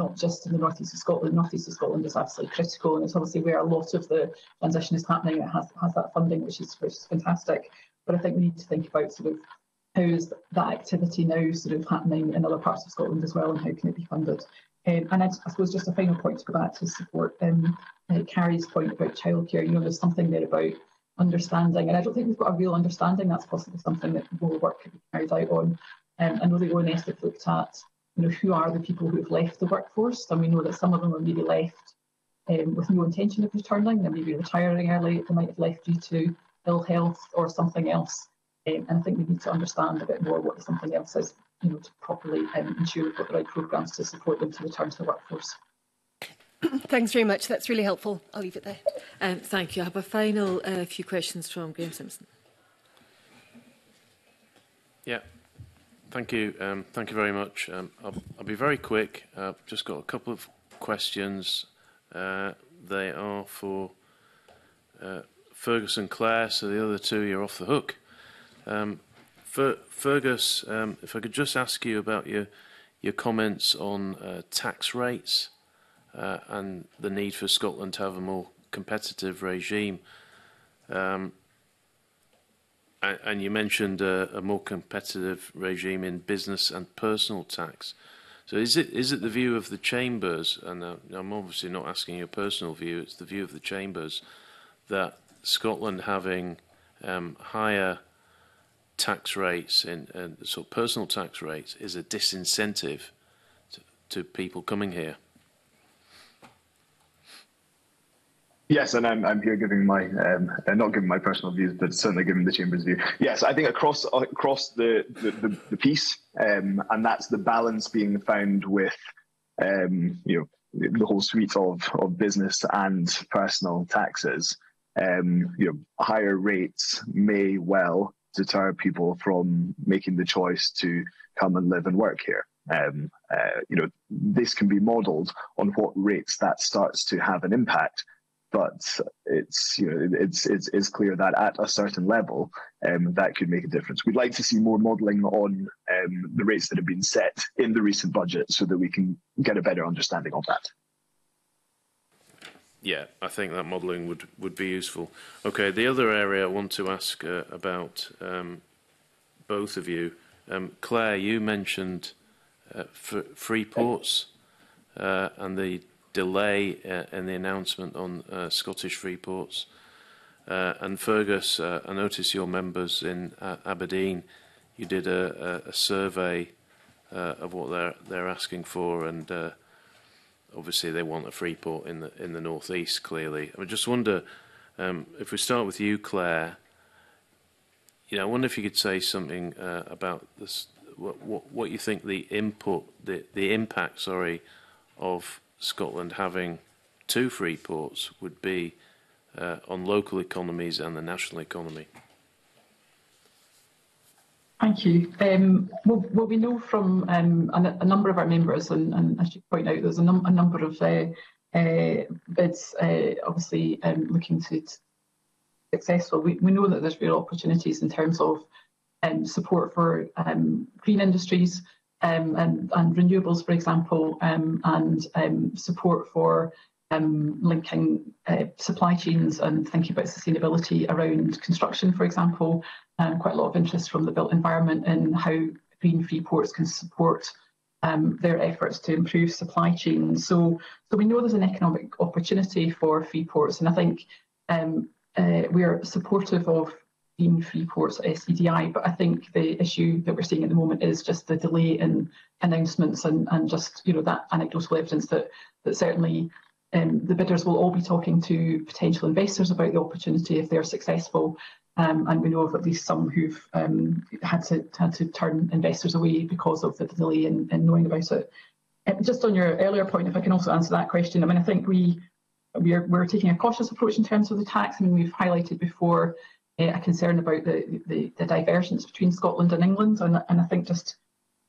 not just in the northeast of Scotland. The northeast of Scotland is absolutely critical, and it's obviously where a lot of the transition is happening. It has has that funding, which is which is fantastic. But I think we need to think about sort of how is that activity now sort of happening in other parts of Scotland as well, and how can it be funded. Um, and I, I suppose just a final point to go back to support um, uh, Carrie's point about childcare. You know, there's something there about understanding, and I don't think we've got a real understanding. That's possibly something that more work could be carried out on. Um, I know the O N S have looked at, you know, who are the people who have left the workforce, and we know that some of them are maybe left um, with no intention of returning. They may be retiring early. They might have left due to ill health or something else. Um, and I think we need to understand a bit more what something else is, you know, to properly um, ensure we've got the right programmes to support them to return to the workforce. Thanks very much. That's really helpful. I'll leave it there. Um, thank you. I have a final uh, few questions from Graeme Simpson. Yeah, thank you. Um, thank you very much. Um, I'll, I'll be very quick. I've just got a couple of questions. Uh, they are for uh, Fergus and Claire, so the other two you're off the hook. Um, Fer Fergus, um, if I could just ask you about your your comments on uh, tax rates uh, and the need for Scotland to have a more competitive regime. Um, and, and you mentioned uh, a more competitive regime in business and personal tax. So is it, is it the view of the Chambers, and uh, I'm obviously not asking your personal view, it's the view of the Chambers, that Scotland having um, higher tax rates and uh, sort of personal tax rates is a disincentive to, to people coming here? Yes, and I'm, I'm here giving my, um, not giving my personal views, but certainly giving the Chamber's view. Yes, I think across across the, the, the, the piece, um, and that's the balance being found with, um, you know, the whole suite of, of business and personal taxes. Um, you know, higher rates may well deter people from making the choice to come and live and work here. Um, uh, you know, this can be modelled on what rates that starts to have an impact. But it's, you know, it's, it's, it's clear that at a certain level, um, that could make a difference. We'd like to see more modelling on um, the rates that have been set in the recent budget so that we can get a better understanding of that. Yeah, I think that modelling would, would be useful. Okay, the other area I want to ask uh, about um, both of you. Um, Claire, you mentioned uh, free ports uh, and the delay uh, in the announcement on uh, Scottish free ports. Uh, and Fergus, uh, I notice your members in uh, Aberdeen, you did a, a survey uh, of what they're, they're asking for, and uh, obviously they want a free port in the, in the North East, clearly. I just wonder, um, if we start with you, Claire, you know, I wonder if you could say something uh, about this, what, what, what you think the input, the, the impact, sorry, of Scotland having two free ports would be uh, on local economies and the national economy. Thank you. Um, well, well, we know from um, a, a number of our members, and, and as you point out, there's a, num a number of uh, uh, bids uh, obviously um, looking to be successful. We, we know that there's real opportunities in terms of um, support for um, green industries, Um, and, and renewables, for example, um, and um, support for um, linking uh, supply chains and thinking about sustainability around construction, for example. Um, quite a lot of interest from the built environment in how green free ports can support um, their efforts to improve supply chains. So, so we know there's an economic opportunity for free ports, and I think um, uh, we're supportive of green free ports at S C D I, but I think the issue that we're seeing at the moment is just the delay in announcements and, and just, you know, that anecdotal evidence that, that certainly um, the bidders will all be talking to potential investors about the opportunity if they're successful, um, and we know of at least some who've um, had to had to turn investors away because of the delay in, in knowing about it. And just on your earlier point, if I can also answer that question, I mean, I think we, we're, we're taking a cautious approach in terms of the tax. I mean, we've highlighted before a concern about the, the, the divergence between Scotland and England, and, and I think just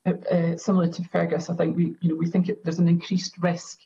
uh, similar to Fergus, I think we, you know, we think it, there's an increased risk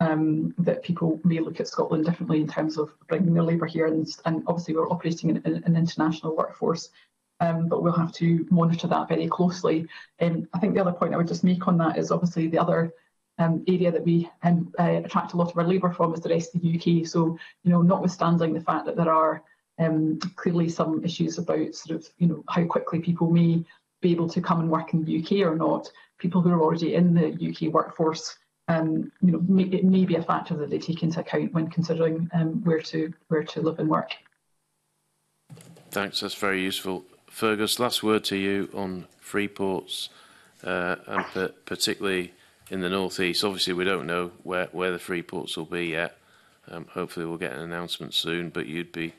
um, that people may look at Scotland differently in terms of bringing their labour here, and, and obviously we're operating in, in an international workforce, um, but we'll have to monitor that very closely. Um, I think the other point I would just make on that is obviously the other Um, area that we um, uh, attract a lot of our labour from is the rest of the U K. So, you know, notwithstanding the fact that there are um, clearly some issues about sort of, you know, how quickly people may be able to come and work in the U K or not, people who are already in the U K workforce, um, you know, may, it may be a factor that they take into account when considering um, where to where to live and work. Thanks, that's very useful. Fergus, last word to you on free ports uh, and per particularly in the North East. Obviously we don't know where, where the free ports will be yet. Um, hopefully we'll get an announcement soon, but you'd be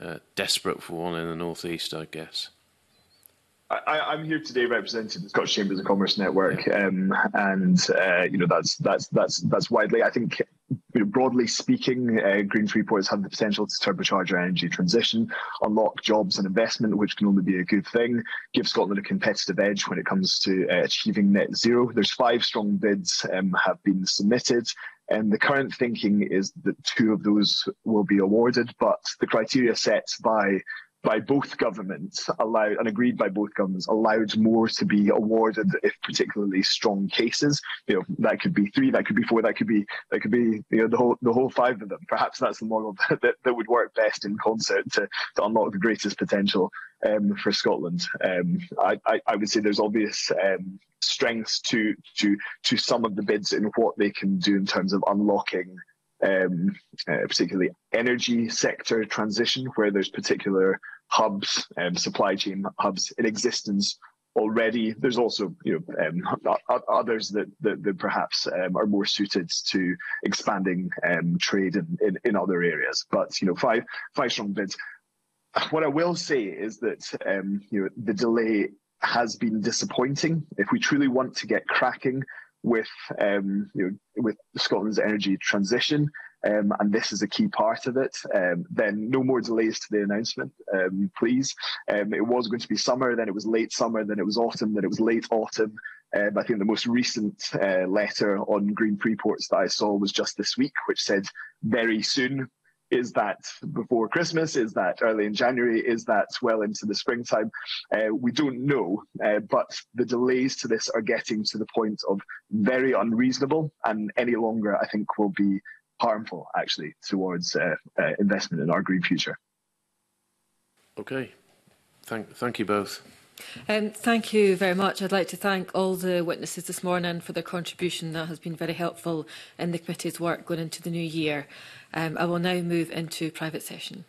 uh, desperate for one in the North East, I guess. I, I'm here today representing the Scottish Chambers of Commerce network, yeah. um, and uh, you know, that's that's that's that's widely. I think, you know, broadly speaking, uh, green free ports have the potential to turbocharge our energy transition, unlock jobs and investment, which can only be a good thing. Give Scotland a competitive edge when it comes to uh, achieving net zero. There's five strong bids um, have been submitted. And the current thinking is that two of those will be awarded, but the criteria set by by both governments allowed and agreed by both governments allowed more to be awarded if particularly strong cases. You know, that could be three, that could be four, that could be that could be you know the whole the whole five of them. Perhaps that's the model that, that, that would work best in concert to, to unlock the greatest potential um, for Scotland. Um, I, I, I would say there's obvious um, strengths to to to some of the bids in what they can do in terms of unlocking. Um, uh, particularly energy sector transition, where there's particular hubs, um, supply chain hubs in existence already. There's also you know um, others that that, that perhaps um, are more suited to expanding um, trade in, in in other areas. But you know, five five strong bids. What I will say is that um, you know the delay has been disappointing. If we truly want to get cracking with um, you know, with Scotland's energy transition, um, and this is a key part of it, um, then no more delays to the announcement, um, please. Um, it was going to be summer, then it was late summer, then it was autumn, then it was late autumn. Um, I think the most recent uh, letter on green freeports that I saw was just this week, which said very soon. Is that before Christmas? Is that early in January? Is that well into the springtime? Uh, we don't know, uh, but the delays to this are getting to the point of very unreasonable, and any longer, I think, will be harmful, actually, towards uh, uh, investment in our green future. Okay. Thank, thank you both. Um, thank you very much. I'd like to thank all the witnesses this morning for their contribution. That has been very helpful in the committee's work going into the new year. Um, I will now move into private session.